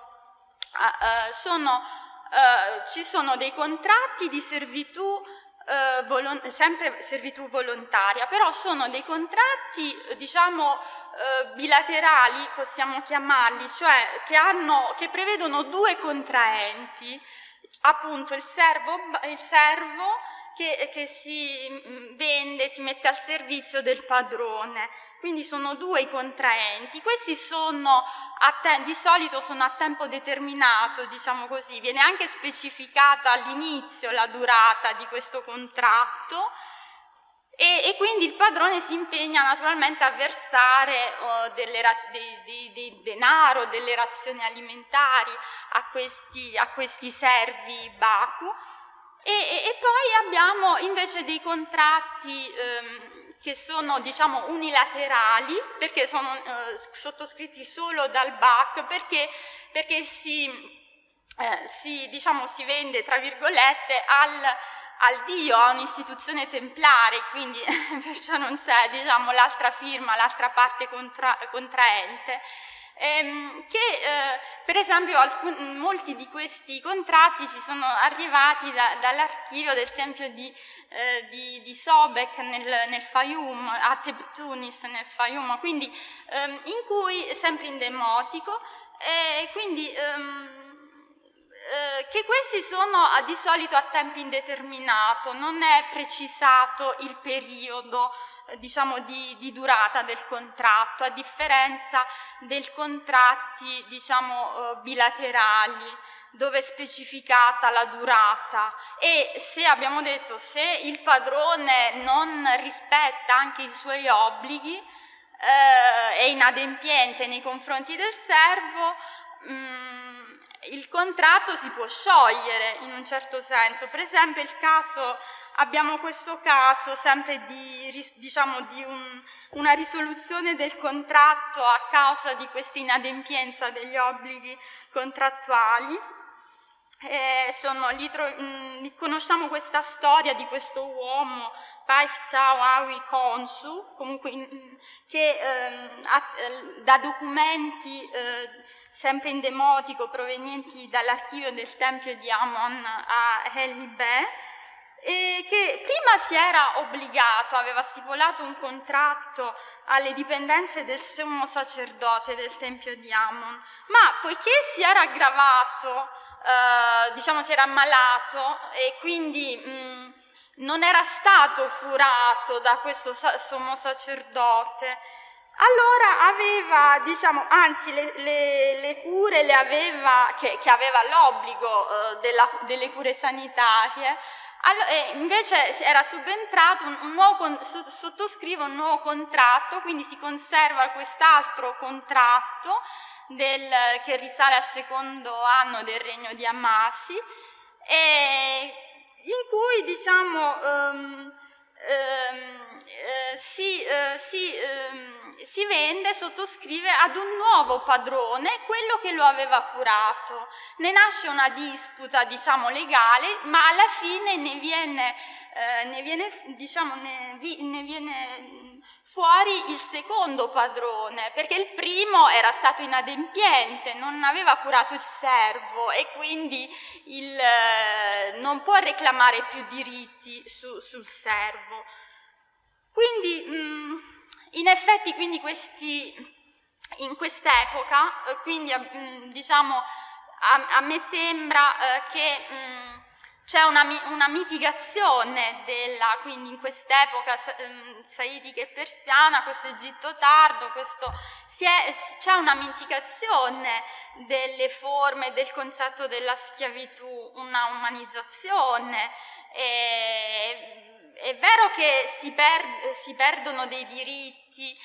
Ci sono dei contratti di servitù, sempre servitù volontaria, però sono dei contratti, diciamo, bilaterali, possiamo chiamarli, cioè che prevedono due contraenti, appunto il servo che si vende, si mette al servizio del padrone. Quindi sono due i contraenti. Questi sono di solito sono a tempo determinato, diciamo così, viene anche specificata all'inizio la durata di questo contratto, e quindi il padrone si impegna naturalmente a versare del denaro, delle razioni alimentari a questi servi Baku. E poi abbiamo invece dei contratti che sono, diciamo, unilaterali, perché sono sottoscritti solo dal Bach, perché diciamo, si vende, tra virgolette, al Dio, a un'istituzione templare, quindi perciò non c'è, diciamo, l'altra firma, l'altra parte contraente. Per esempio molti di questi contratti ci sono arrivati dall'archivio del tempio di Sobek nel Fayum, a Tebtunis nel Fayum, quindi in cui, sempre in demotico, quindi che questi sono di solito a tempo indeterminato, non è precisato il periodo, diciamo, di durata del contratto, a differenza dei contratti, diciamo, bilaterali, dove è specificata la durata. E se abbiamo detto, se il padrone non rispetta anche i suoi obblighi, è inadempiente nei confronti del servo, il contratto si può sciogliere in un certo senso. Per esempio abbiamo questo caso sempre di una risoluzione del contratto a causa di questa inadempienza degli obblighi contrattuali. Conosciamo questa storia di questo uomo, Paif Tsao Awi Konsu, comunque, che da documenti sempre in demotico, provenienti dall'archivio del Tempio di Amon a El-Hibeh, e che prima si era obbligato, aveva stipulato un contratto alle dipendenze del sommo sacerdote del Tempio di Amon, ma poiché si era aggravato, diciamo si era ammalato e quindi non era stato curato da questo sommo sacerdote, allora aveva, diciamo, anzi le cure le aveva, che aveva l'obbligo delle cure sanitarie, invece era subentrato un nuovo, sottoscrive un nuovo contratto, quindi si conserva quest'altro contratto che risale al secondo anno del regno di Ammasi, in cui diciamo si vende, sottoscrive ad un nuovo padrone quello che lo aveva curato. Ne nasce una disputa, diciamo, legale, ma alla fine ne viene fuori il secondo padrone, perché il primo era stato inadempiente, non aveva curato il servo e quindi non può reclamare più diritti sul servo. Quindi in effetti quindi in quest'epoca, quindi diciamo a me sembra che c'è una mitigazione della, quindi in quest'epoca saitica e persiana, questo Egitto tardo, c'è una mitigazione delle forme, del concetto della schiavitù, una umanizzazione. È vero che si perdono dei diritti,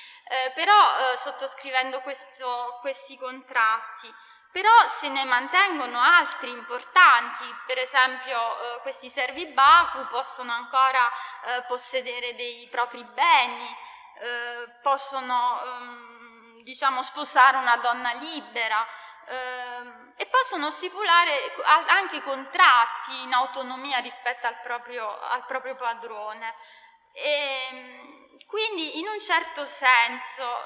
però sottoscrivendo questi contratti, però se ne mantengono altri importanti, per esempio questi servi Baku possono ancora possedere dei propri beni, possono diciamo sposare una donna libera e possono stipulare anche contratti in autonomia rispetto al proprio padrone. E quindi in un certo senso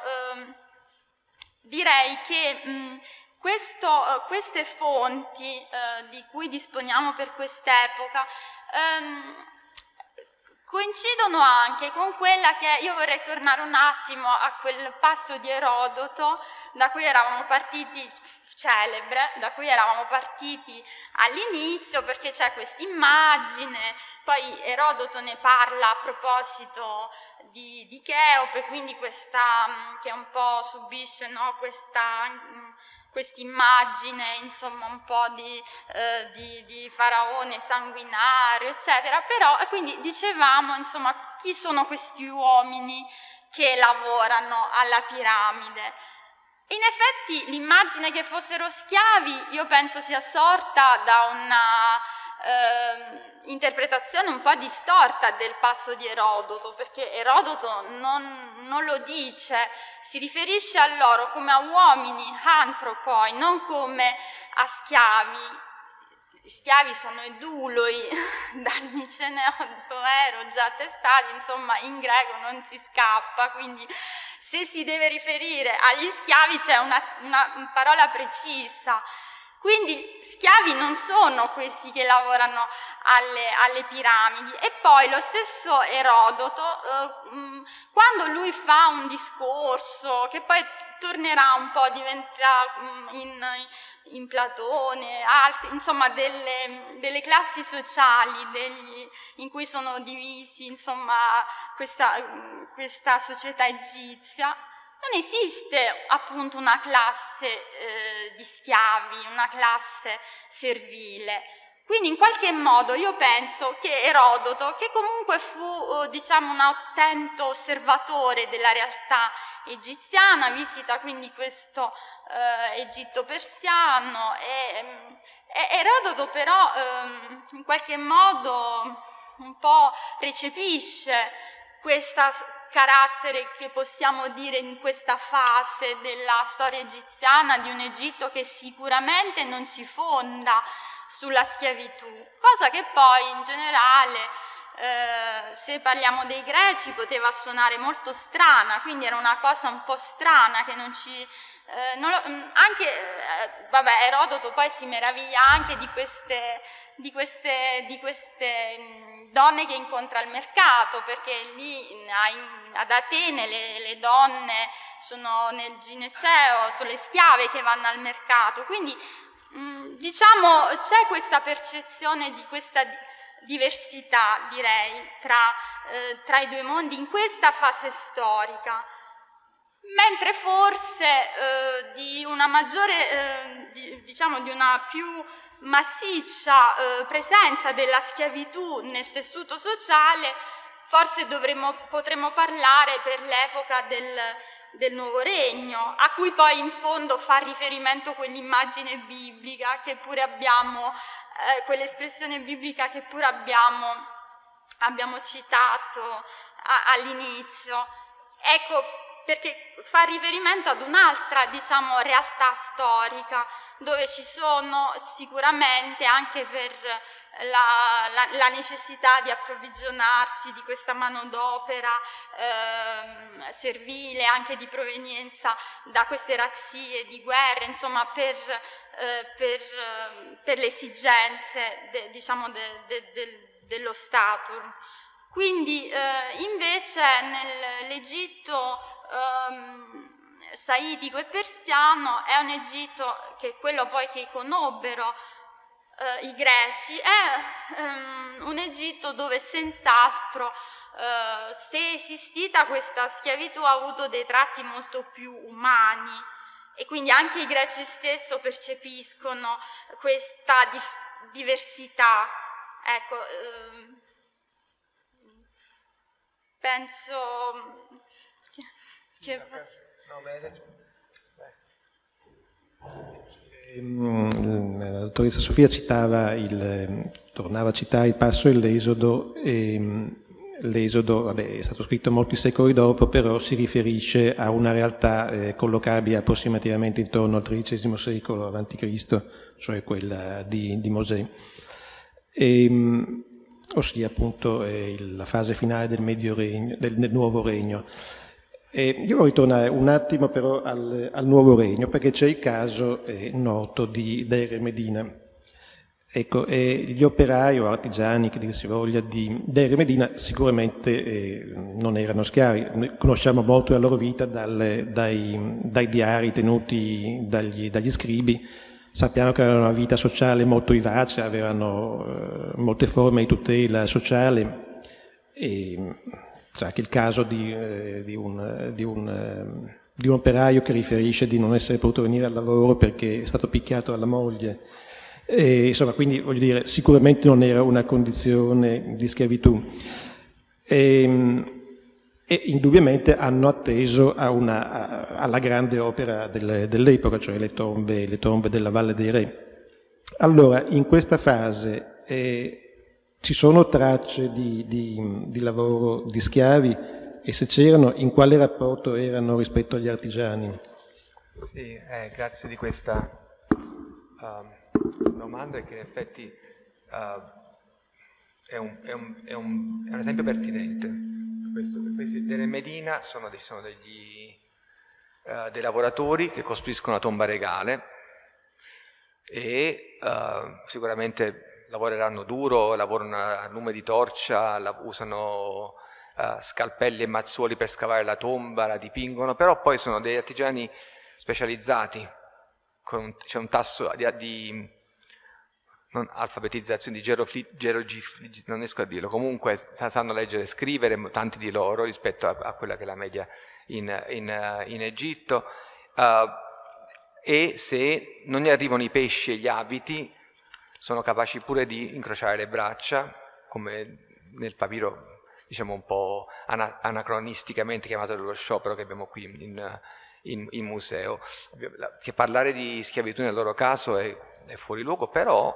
direi che queste fonti di cui disponiamo per quest'epoca coincidono anche con quella che io vorrei tornare un attimo a quel passo di Erodoto da cui eravamo partiti, celebre, da cui eravamo partiti all'inizio, perché c'è questa immagine, poi Erodoto ne parla a proposito di Cheope, quindi questa che un po' subisce, no, quest'immagine, insomma, un po' di faraone sanguinario, eccetera. Però, quindi dicevamo, insomma, chi sono questi uomini che lavorano alla piramide? In effetti l'immagine che fossero schiavi io penso sia sorta da una interpretazione un po' distorta del passo di Erodoto, perché Erodoto non lo dice, si riferisce a loro come a uomini, antropoi, non come a schiavi. Gli schiavi sono i douloi, dal miceneo doero, già testati, insomma in greco non si scappa, quindi se si deve riferire agli schiavi c'è una parola precisa. Quindi schiavi non sono questi che lavorano alle piramidi. E poi lo stesso Erodoto, quando lui fa un discorso, che poi tornerà un po', diventerà in Platone, altri, insomma delle classi sociali in cui sono divisi, insomma, questa società egizia, non esiste appunto una classe di schiavi, una classe servile. Quindi in qualche modo io penso che Erodoto, che comunque fu diciamo un attento osservatore della realtà egiziana, visita quindi questo Egitto persiano, e Erodoto però in qualche modo un po' recepisce questa carattere che possiamo dire in questa fase della storia egiziana di un Egitto che sicuramente non si fonda sulla schiavitù, cosa che poi in generale se parliamo dei greci, poteva suonare molto strana, quindi era una cosa un po' strana che non ci... vabbè, Erodoto poi si meraviglia anche di queste donne che incontra al mercato, perché lì ad Atene le donne sono nel gineceo, sono le schiave che vanno al mercato, quindi diciamo c'è questa percezione di questa diversità, direi, tra i due mondi in questa fase storica, mentre forse di una maggiore, diciamo di una più massiccia presenza della schiavitù nel tessuto sociale, forse potremmo parlare per l'epoca del Nuovo Regno, a cui poi in fondo fa riferimento quell'immagine biblica che pure abbiamo, quell'espressione biblica che pure abbiamo citato all'inizio. Ecco, perché fa riferimento ad un'altra, diciamo, realtà storica, dove ci sono sicuramente, anche per la necessità di approvvigionarsi di questa manodopera servile, anche di provenienza da queste razzie di guerra, insomma, per le esigenze diciamo, dello Stato. Quindi invece nell'Egitto saitico e persiano è un Egitto che è quello poi che conobbero i greci, è un Egitto dove senz'altro se è esistita questa schiavitù ha avuto dei tratti molto più umani, e quindi anche i greci stesso percepiscono questa diversità, ecco, penso che... La dottoressa Sofia citava tornava a citare il passo dell'Esodo. L'Esodo, vabbè, è stato scritto molti secoli dopo, però si riferisce a una realtà collocabile approssimativamente intorno al XIII secolo a.C., cioè quella di Mosè, ossia appunto la fase finale del Nuovo Regno. Io vorrei tornare un attimo però al Nuovo Regno, perché c'è il caso noto di Deir el-Medina. Ecco, gli operai o artigiani, che dir si voglia, di Deir el-Medina sicuramente non erano schiavi. Noi conosciamo molto la loro vita dai diari tenuti dagli scribi. Sappiamo che avevano una vita sociale molto vivace, avevano molte forme di tutela sociale. C'è anche il caso di un operaio che riferisce di non essere potuto venire al lavoro perché è stato picchiato dalla moglie. Insomma, quindi voglio dire, sicuramente non era una condizione di schiavitù. E indubbiamente hanno atteso alla grande opera dell'epoca, cioè le tombe della Valle dei Re. Allora, in questa fase... Ci sono tracce di lavoro di schiavi, e se c'erano, in quale rapporto erano rispetto agli artigiani? Sì, grazie di questa domanda, che in effetti è un esempio pertinente. Questi delle Medina sono dei lavoratori che costruiscono la tomba regale e sicuramente... lavoreranno duro, lavorano a lume di torcia, usano scalpelli e mazzuoli per scavare la tomba, la dipingono, però poi sono degli artigiani specializzati, c'è un tasso di non alfabetizzazione, di geroflessione, non riesco a dirlo, comunque sanno leggere e scrivere, tanti di loro, rispetto a quella che è la media in Egitto, e se non gli arrivano i pesci e gli abiti, sono capaci pure di incrociare le braccia, come nel papiro, diciamo un po' anacronisticamente chiamato dello sciopero che abbiamo qui in museo. Che parlare di schiavitù nel loro caso è fuori luogo, però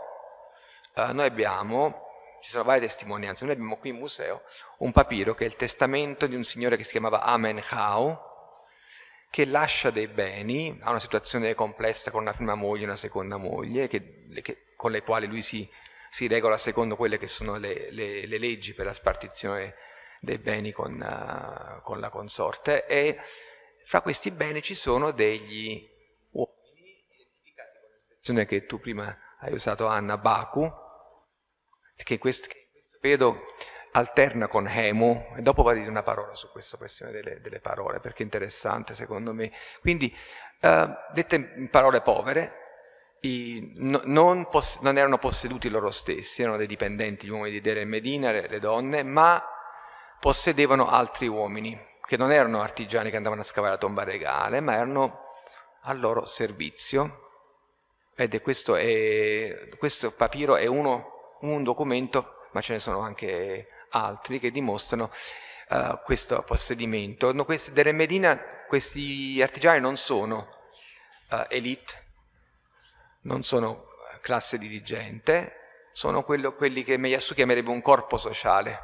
ci sono varie testimonianze, noi abbiamo qui in museo un papiro che è il testamento di un signore che si chiamava Amenemhat II, che lascia dei beni, ha una situazione complessa con una prima moglie e una seconda moglie, con le quali lui si si regola secondo quelle che sono le leggi per la spartizione dei beni con la consorte, e fra questi beni ci sono degli uomini identificati con l'espressione che tu prima hai usato, Anna, Baku, che in questo periodo alterna con Hemu, e dopo va a dire una parola su questa questione delle parole, perché è interessante secondo me. Quindi, dette in parole povere, non erano posseduti loro stessi, erano dei dipendenti, gli uomini di Deir el-Medina, le donne, ma possedevano altri uomini, che non erano artigiani che andavano a scavare la tomba regale, ma erano al loro servizio. Ed è questo papiro è un documento, ma ce ne sono anche altri che dimostrano questo possedimento. No, Deir el-Medina, questi artigiani non sono elite, non sono classe dirigente, sono quelli che Meillassoux chiamerebbe un corpo sociale,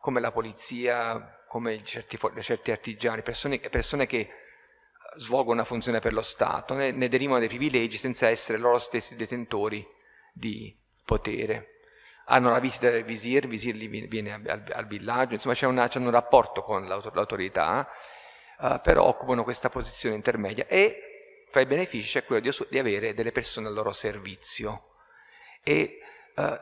come la polizia, come certi artigiani, persone che svolgono una funzione per lo Stato, ne derivano dei privilegi senza essere loro stessi detentori di potere. Hanno la visita del visir, il visir li viene al villaggio, insomma c'è un rapporto con l'autorità, però occupano questa posizione intermedia, e fra i benefici c'è quello di avere delle persone al loro servizio. E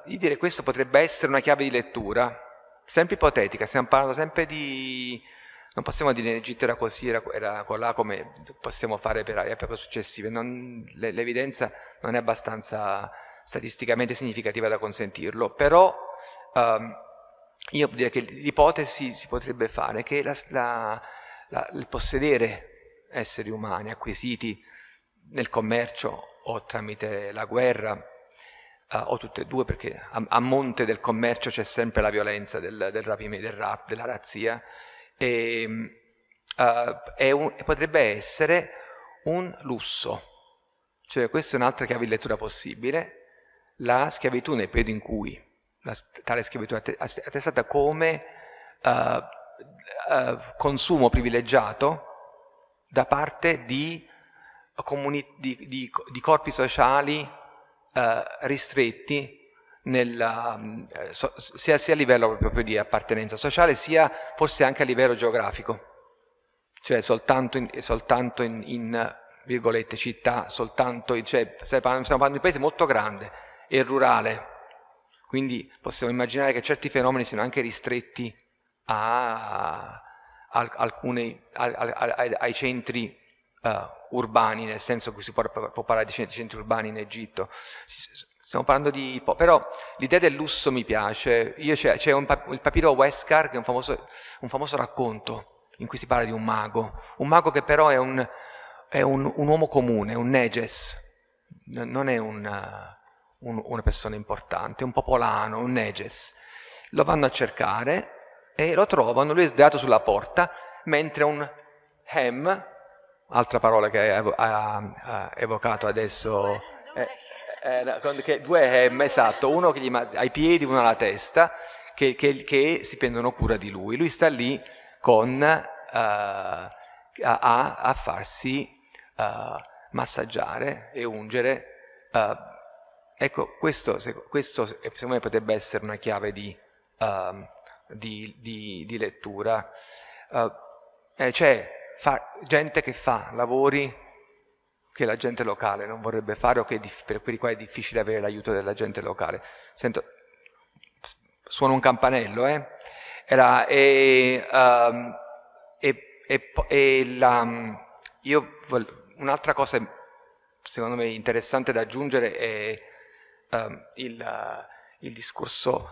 di dire, questo potrebbe essere una chiave di lettura, sempre ipotetica, stiamo parlando sempre di... non possiamo dire in Egitto era così, era colà, come possiamo fare per le epoche successive, l'evidenza non è abbastanza statisticamente significativa da consentirlo, però io direi che l'ipotesi si potrebbe fare che il possedere esseri umani acquisiti nel commercio o tramite la guerra, o tutte e due, perché a monte del commercio c'è sempre la violenza del rapimento, della razzia, e potrebbe essere un lusso. Cioè, questa è un'altra chiave di lettura possibile, la schiavitù nel periodo in cui tale schiavitù è attestata come consumo privilegiato da parte di corpi sociali ristretti sia a livello proprio di appartenenza sociale, sia forse anche a livello geografico, cioè soltanto in virgolette città, cioè, stiamo parlando di un paese molto grande e rurale, quindi possiamo immaginare che certi fenomeni siano anche ristretti ai centri urbani, nel senso che si può parlare di centri urbani in Egitto. Stiamo parlando di... però l'idea del lusso mi piace. C'è il papiro Huescar, che è un famoso racconto in cui si parla di un mago che però è un uomo comune, un neges, non è una persona importante, un popolano, un neges. Lo vanno a cercare e lo trovano, lui è sdraiato sulla porta, mentre un hem, altra parola che ha evocato adesso, che due hem, esatto, uno che gli ai piedi, uno alla testa, che si prendono cura di lui. Lui sta lì a farsi massaggiare e ungere. Ecco, questo secondo me potrebbe essere una chiave di lettura. Gente che fa lavori che la gente locale non vorrebbe fare, o che per quelli qua è difficile avere l'aiuto della gente locale. Sento, suona un campanello, un'altra cosa secondo me interessante da aggiungere è il discorso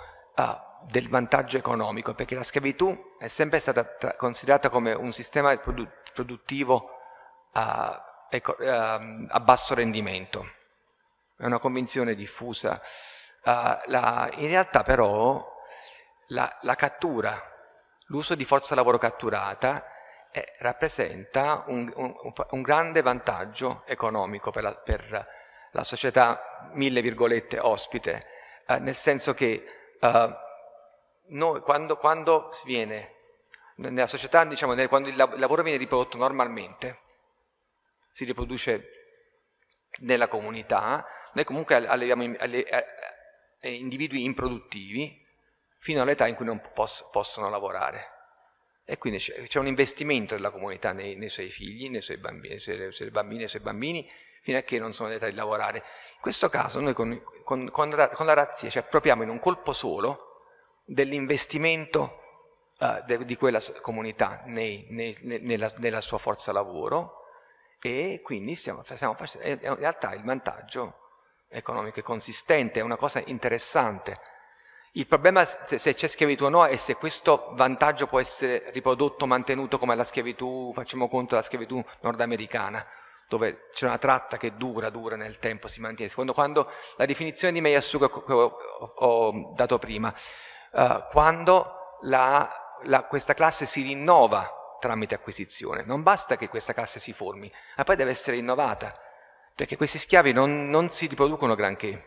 del vantaggio economico, perché la schiavitù è sempre stata considerata come un sistema produttivo a basso rendimento, è una convinzione diffusa. In realtà però la cattura, l'uso di forza lavoro catturata rappresenta un grande vantaggio economico per la società, mille virgolette, ospite, nel senso che noi, quando si viene nella società, diciamo, quando il lavoro viene riprodotto normalmente, si riproduce nella comunità, noi comunque individui improduttivi fino all'età in cui non possono lavorare. E quindi c'è un investimento della comunità nei suoi figli, nei suoi bambini, nei suoi bambini, fino a che non sono in età di lavorare. In questo caso noi con la razzia ci appropriamo in un colpo solo dell'investimento di quella comunità nella sua forza lavoro, e quindi stiamo facendo, in realtà il vantaggio economico è consistente, è una cosa interessante. Il problema è se c'è schiavitù o no, e se questo vantaggio può essere riprodotto, mantenuto, come la schiavitù, facciamo conto della schiavitù nordamericana, dove c'è una tratta che dura nel tempo, si mantiene. Quando la definizione di Meillassoux che ho dato prima, quando questa classe si rinnova tramite acquisizione, non basta che questa classe si formi, ma poi deve essere innovata, perché questi schiavi non si riproducono granché.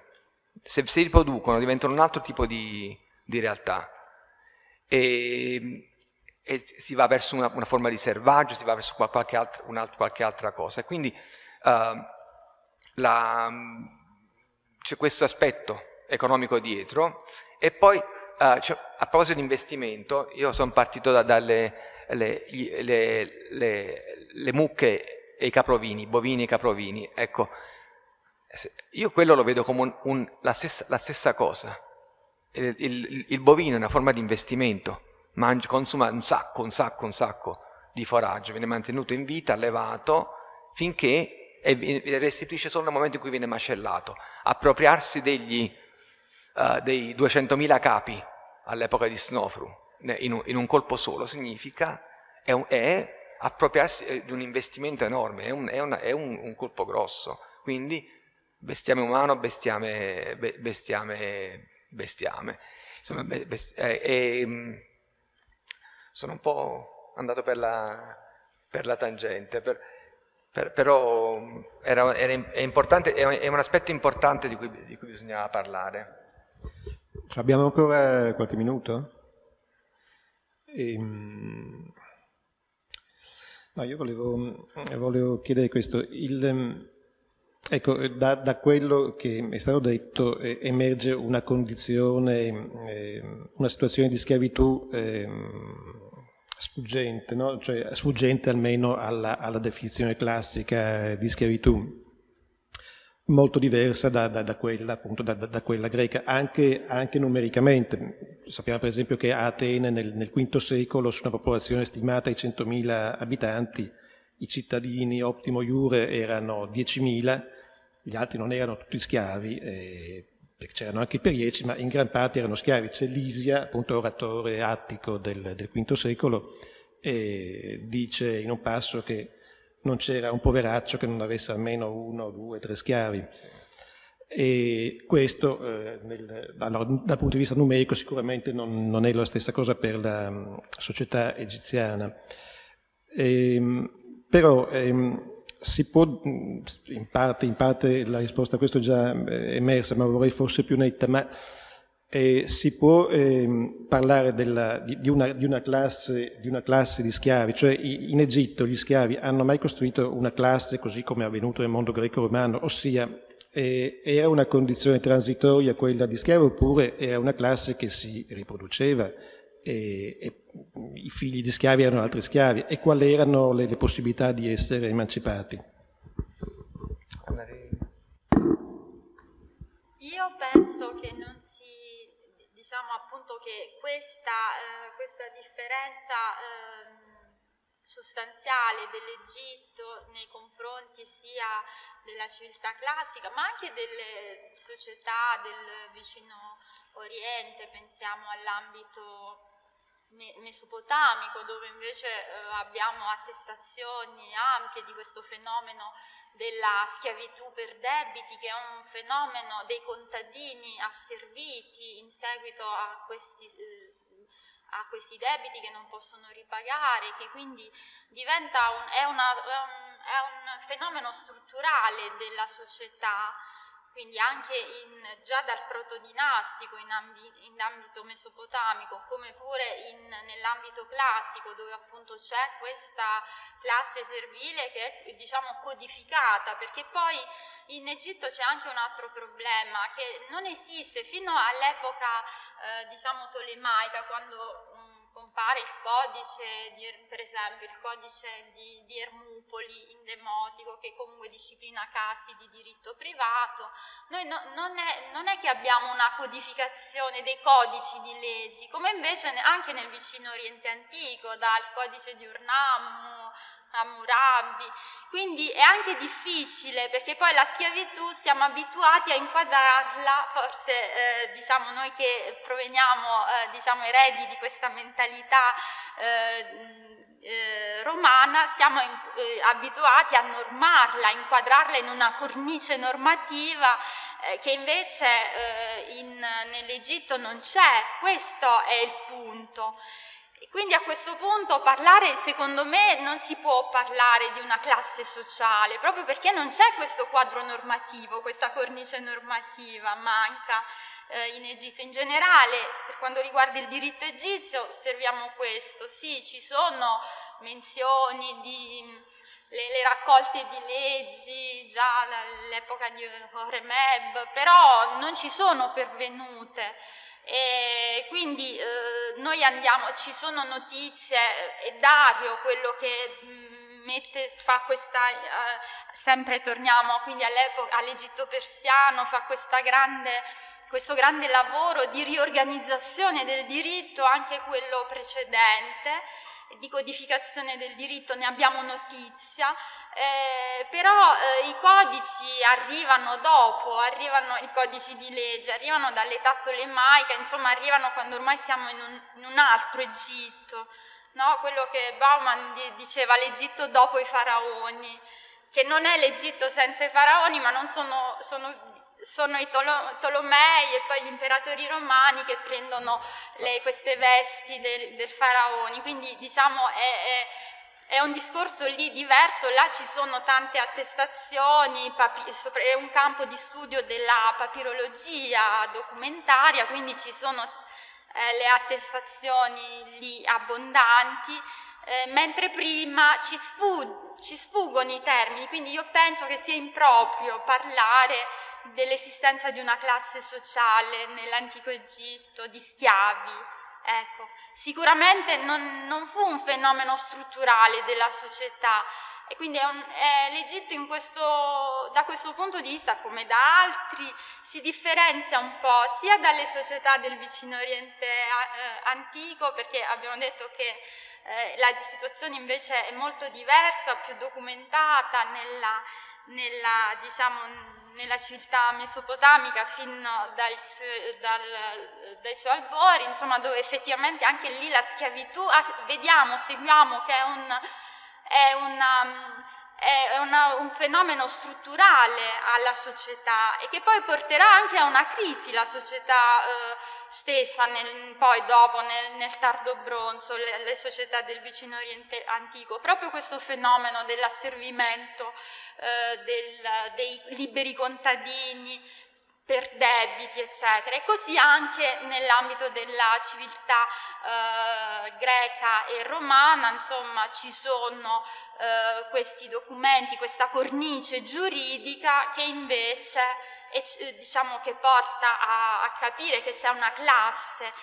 Se si riproducono diventano un altro tipo di realtà, e si va verso una forma di servaggio, si va verso qualche altra cosa, e quindi c'è questo aspetto economico dietro. E poi a proposito di investimento, io sono partito dalle mucche e i caprovini, bovini e caprovini, ecco. Io quello lo vedo come la stessa cosa. Il bovino è una forma di investimento, consuma un sacco di foraggio, viene mantenuto in vita, allevato, finché restituisce solo nel momento in cui viene macellato. Appropriarsi dei 200.000 capi all'epoca di Snofru in un colpo solo significa è appropriarsi di un investimento enorme, è un colpo grosso. Quindi bestiame umano, bestiame. Insomma, sono un po' andato per la tangente, però è importante, è un aspetto importante di cui bisognava parlare. Abbiamo ancora qualche minuto? No, io volevo chiedere questo. Ecco, da quello che è stato detto emerge una condizione, una situazione di schiavitù sfuggente, no? Cioè sfuggente almeno alla definizione classica di schiavitù, molto diversa da quella, appunto, da quella greca, anche numericamente. Sappiamo per esempio che a Atene nel V secolo, su una popolazione stimata ai 100.000 abitanti, i cittadini optimo iure erano 10.000, gli altri non erano tutti schiavi, perché c'erano anche i perieci, ma in gran parte erano schiavi. C'è Lisia, appunto oratore attico del V secolo, e dice in un passo che non c'era un poveraccio che non avesse almeno 1, 2, 3 schiavi. E questo dal punto di vista numerico sicuramente non è la stessa cosa per la società egiziana. Però si può, in parte la risposta a questo è già emersa, ma vorrei fosse più netta, ma si può parlare di una classe di schiavi, cioè in Egitto gli schiavi hanno mai costruito una classe così come è avvenuto nel mondo greco-romano, ossia era una condizione transitoria quella di schiavo oppure era una classe che si riproduceva? E i figli di schiavi erano altri schiavi, e quali erano le possibilità di essere emancipati? Io penso che non si, diciamo appunto che questa differenza sostanziale dell'Egitto nei confronti sia della civiltà classica, ma anche delle società del vicino Oriente, pensiamo all'ambito mesopotamico, dove invece abbiamo attestazioni ampie di questo fenomeno della schiavitù per debiti, che è un fenomeno dei contadini asserviti in seguito a questi debiti che non possono ripagare, che quindi diventa è un fenomeno strutturale della società Quindi anche già dal protodinastico in ambito mesopotamico, come pure nell'ambito classico, dove appunto c'è questa classe servile che è, diciamo, codificata, perché poi in Egitto c'è anche un altro problema che non esiste fino all'epoca diciamo tolemaica, quando compare il codice, per esempio il codice di Ermupoli in demotico, che comunque disciplina casi di diritto privato. Noi non è che abbiamo una codificazione dei codici di leggi, come invece anche nel vicino Oriente antico, dal codice di Urnam a Hammurabi. Quindi è anche difficile, perché poi la schiavitù siamo abituati a inquadrarla, forse diciamo noi che proveniamo, diciamo eredi di questa mentalità romana, siamo abituati a normarla, a inquadrarla in una cornice normativa che invece nell'Egitto non c'è. Questo è il punto. Quindi a questo punto parlare, secondo me, non si può parlare di una classe sociale, proprio perché non c'è questo quadro normativo, questa cornice normativa manca in Egitto. In generale, per quanto riguarda il diritto egizio, osserviamo questo. Sì, ci sono menzioni di... le raccolte di leggi già all'epoca di Horemheb, però non ci sono pervenute. E quindi noi andiamo, ci sono notizie, è Dario quello che fa questa, sempre torniamo quindi all'Egitto persiano, fa questo grande lavoro di riorganizzazione del diritto, anche quello precedente, di codificazione del diritto, ne abbiamo notizia, però i codici arrivano dopo, arrivano i codici di legge, arrivano dall'età tolemaica, insomma arrivano quando ormai siamo in un altro Egitto, no? Quello che Bauman diceva, l'Egitto dopo i faraoni, che non è l'Egitto senza i faraoni, ma non sono i Tolomei e poi gli imperatori romani che prendono queste vesti del faraoni. Quindi diciamo è un discorso lì diverso, là ci sono tante attestazioni, è un campo di studio della papirologia documentaria, quindi ci sono le attestazioni lì abbondanti, mentre prima ci sfuggono i termini, quindi io penso che sia improprio parlare dell'esistenza di una classe sociale nell'antico Egitto, di schiavi, ecco. Sicuramente non fu un fenomeno strutturale della società, e quindi l'Egitto da questo punto di vista, come da altri, si differenzia un po' sia dalle società del vicino Oriente antico, perché abbiamo detto che la situazione invece è molto diversa, più documentata nella civiltà mesopotamica fino dai suoi albori, insomma, dove effettivamente anche lì la schiavitù, seguiamo che è un fenomeno strutturale alla società, e che poi porterà anche a una crisi la società stessa, poi dopo nel tardo bronzo, le società del vicino Oriente antico, proprio questo fenomeno dell'asservimento dei liberi contadini per debiti, eccetera, e così anche nell'ambito della civiltà greca e romana, insomma, ci sono questi documenti, questa cornice giuridica che invece diciamo che porta a capire che c'è una classe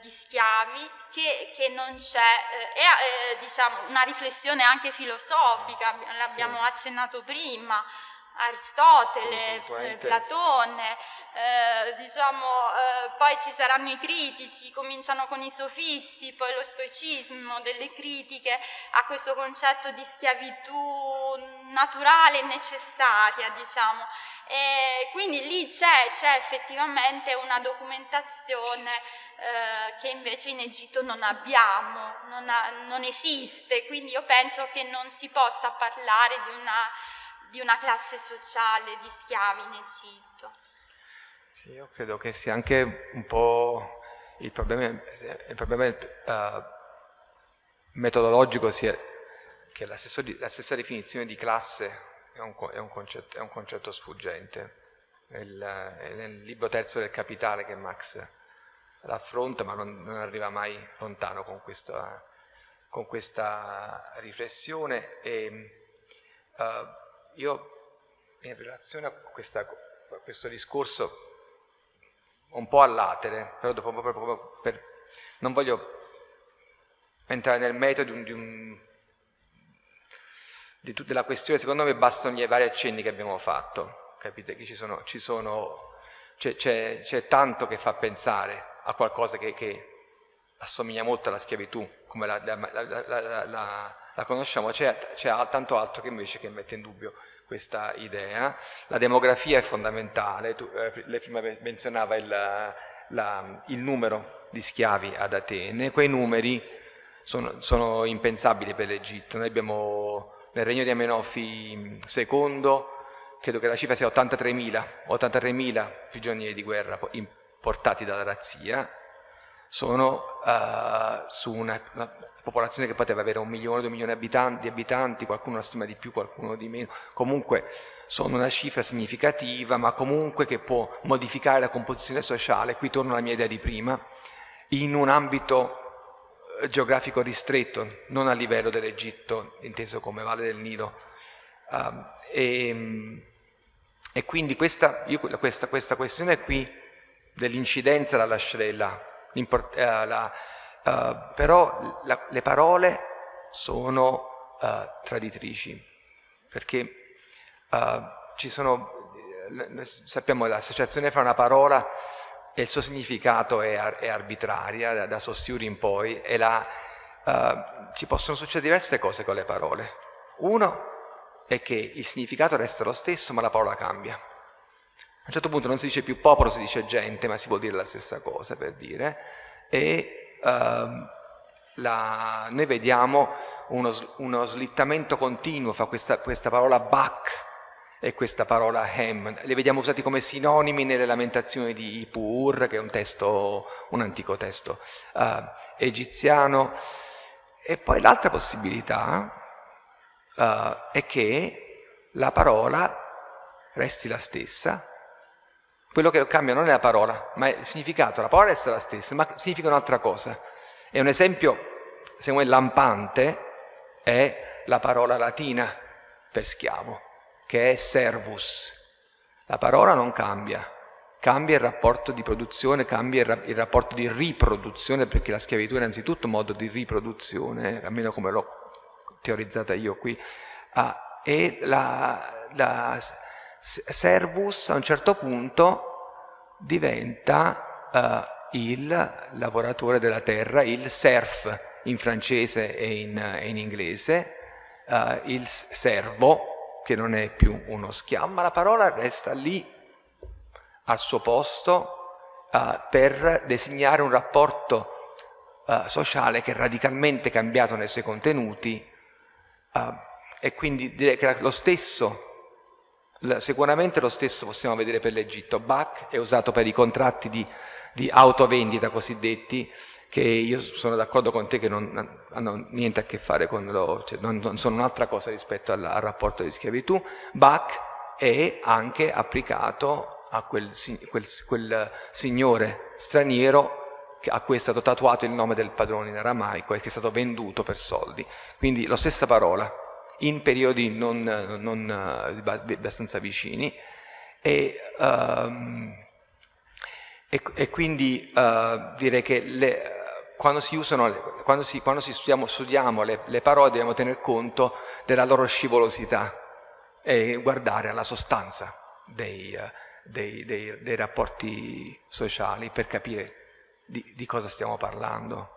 di schiavi che non c'è, diciamo una riflessione anche filosofica, l'abbiamo accennato prima, Aristotele, sì, Platone, poi ci saranno i critici, cominciano con i sofisti, poi lo stoicismo, delle critiche a questo concetto di schiavitù naturale e necessaria, diciamo. E quindi lì c'è effettivamente una documentazione che invece in Egitto non abbiamo, non esiste, quindi io penso che non si possa parlare di una classe sociale di schiavi in Egitto. Sì, io credo che sia anche un po' il problema metodologico, sia che la stessa definizione di classe è un concetto sfuggente. nel libro terzo del Capitale che Marx l'affronta, ma non arriva mai lontano con questa riflessione. E io in relazione a questo discorso un po' all'atere, però dopo, proprio per, non voglio entrare nel metodo di tutta la questione. Secondo me bastano i vari accenni che abbiamo fatto, capite? Che c'è tanto che fa pensare a qualcosa che assomiglia molto alla schiavitù, come la conosciamo. C'è tanto altro che invece che mette in dubbio questa idea. La demografia è fondamentale. Lei prima menzionava il numero di schiavi ad Atene. Quei numeri sono impensabili per l'Egitto. Noi abbiamo nel regno di Amenofi II, credo che la cifra sia 83.000 prigionieri di guerra importati dalla razzia. Sono su una popolazione che poteva avere 1 milione, 2 milioni di abitanti, qualcuno la stima di più, qualcuno di meno. Comunque sono una cifra significativa, ma comunque che può modificare la composizione sociale. Qui torno alla mia idea di prima, in un ambito geografico ristretto, non a livello dell'Egitto inteso come Valle del Nilo. E quindi questa questione qui dell'incidenza la lascerei là. Però le parole sono traditrici, perché sappiamo che l'associazione fra una parola e il suo significato è arbitraria, da Saussure in poi, e ci possono succedere diverse cose con le parole. Uno è che il significato resta lo stesso, ma la parola cambia. A un certo punto non si dice più popolo, si dice gente, ma si può dire la stessa cosa, per dire. E noi vediamo uno slittamento continuo fra questa parola bak e questa parola hem. Le vediamo usati come sinonimi nelle Lamentazioni di Ippur, che è un antico testo egiziano. E poi l'altra possibilità è che la parola resti la stessa. Quello che cambia non è la parola, ma è il significato. La parola resta la stessa, ma significa un'altra cosa. E un esempio, secondo me, lampante è la parola latina per schiavo, che è servus. La parola non cambia, cambia il rapporto di produzione, cambia il rapporto di riproduzione, perché la schiavitù è innanzitutto un modo di riproduzione, almeno come l'ho teorizzata io qui. E la servus a un certo punto diventa il lavoratore della terra, il serf in francese e in inglese, il servo, che non è più uno schiavo, ma la parola resta lì al suo posto per designare un rapporto sociale che è radicalmente cambiato nei suoi contenuti, e quindi direi che lo stesso. Sicuramente lo stesso possiamo vedere per l'Egitto. Bak è usato per i contratti di autovendita cosiddetti, che io sono d'accordo con te che non hanno niente a che fare con non sono un'altra cosa rispetto al rapporto di schiavitù. Bak è anche applicato a quel signore straniero a cui è stato tatuato il nome del padrone in aramaico e che è stato venduto per soldi. Quindi la stessa parola, in periodi non abbastanza vicini, e quindi direi che quando studiamo le parole dobbiamo tener conto della loro scivolosità e guardare alla sostanza dei rapporti sociali per capire di cosa stiamo parlando.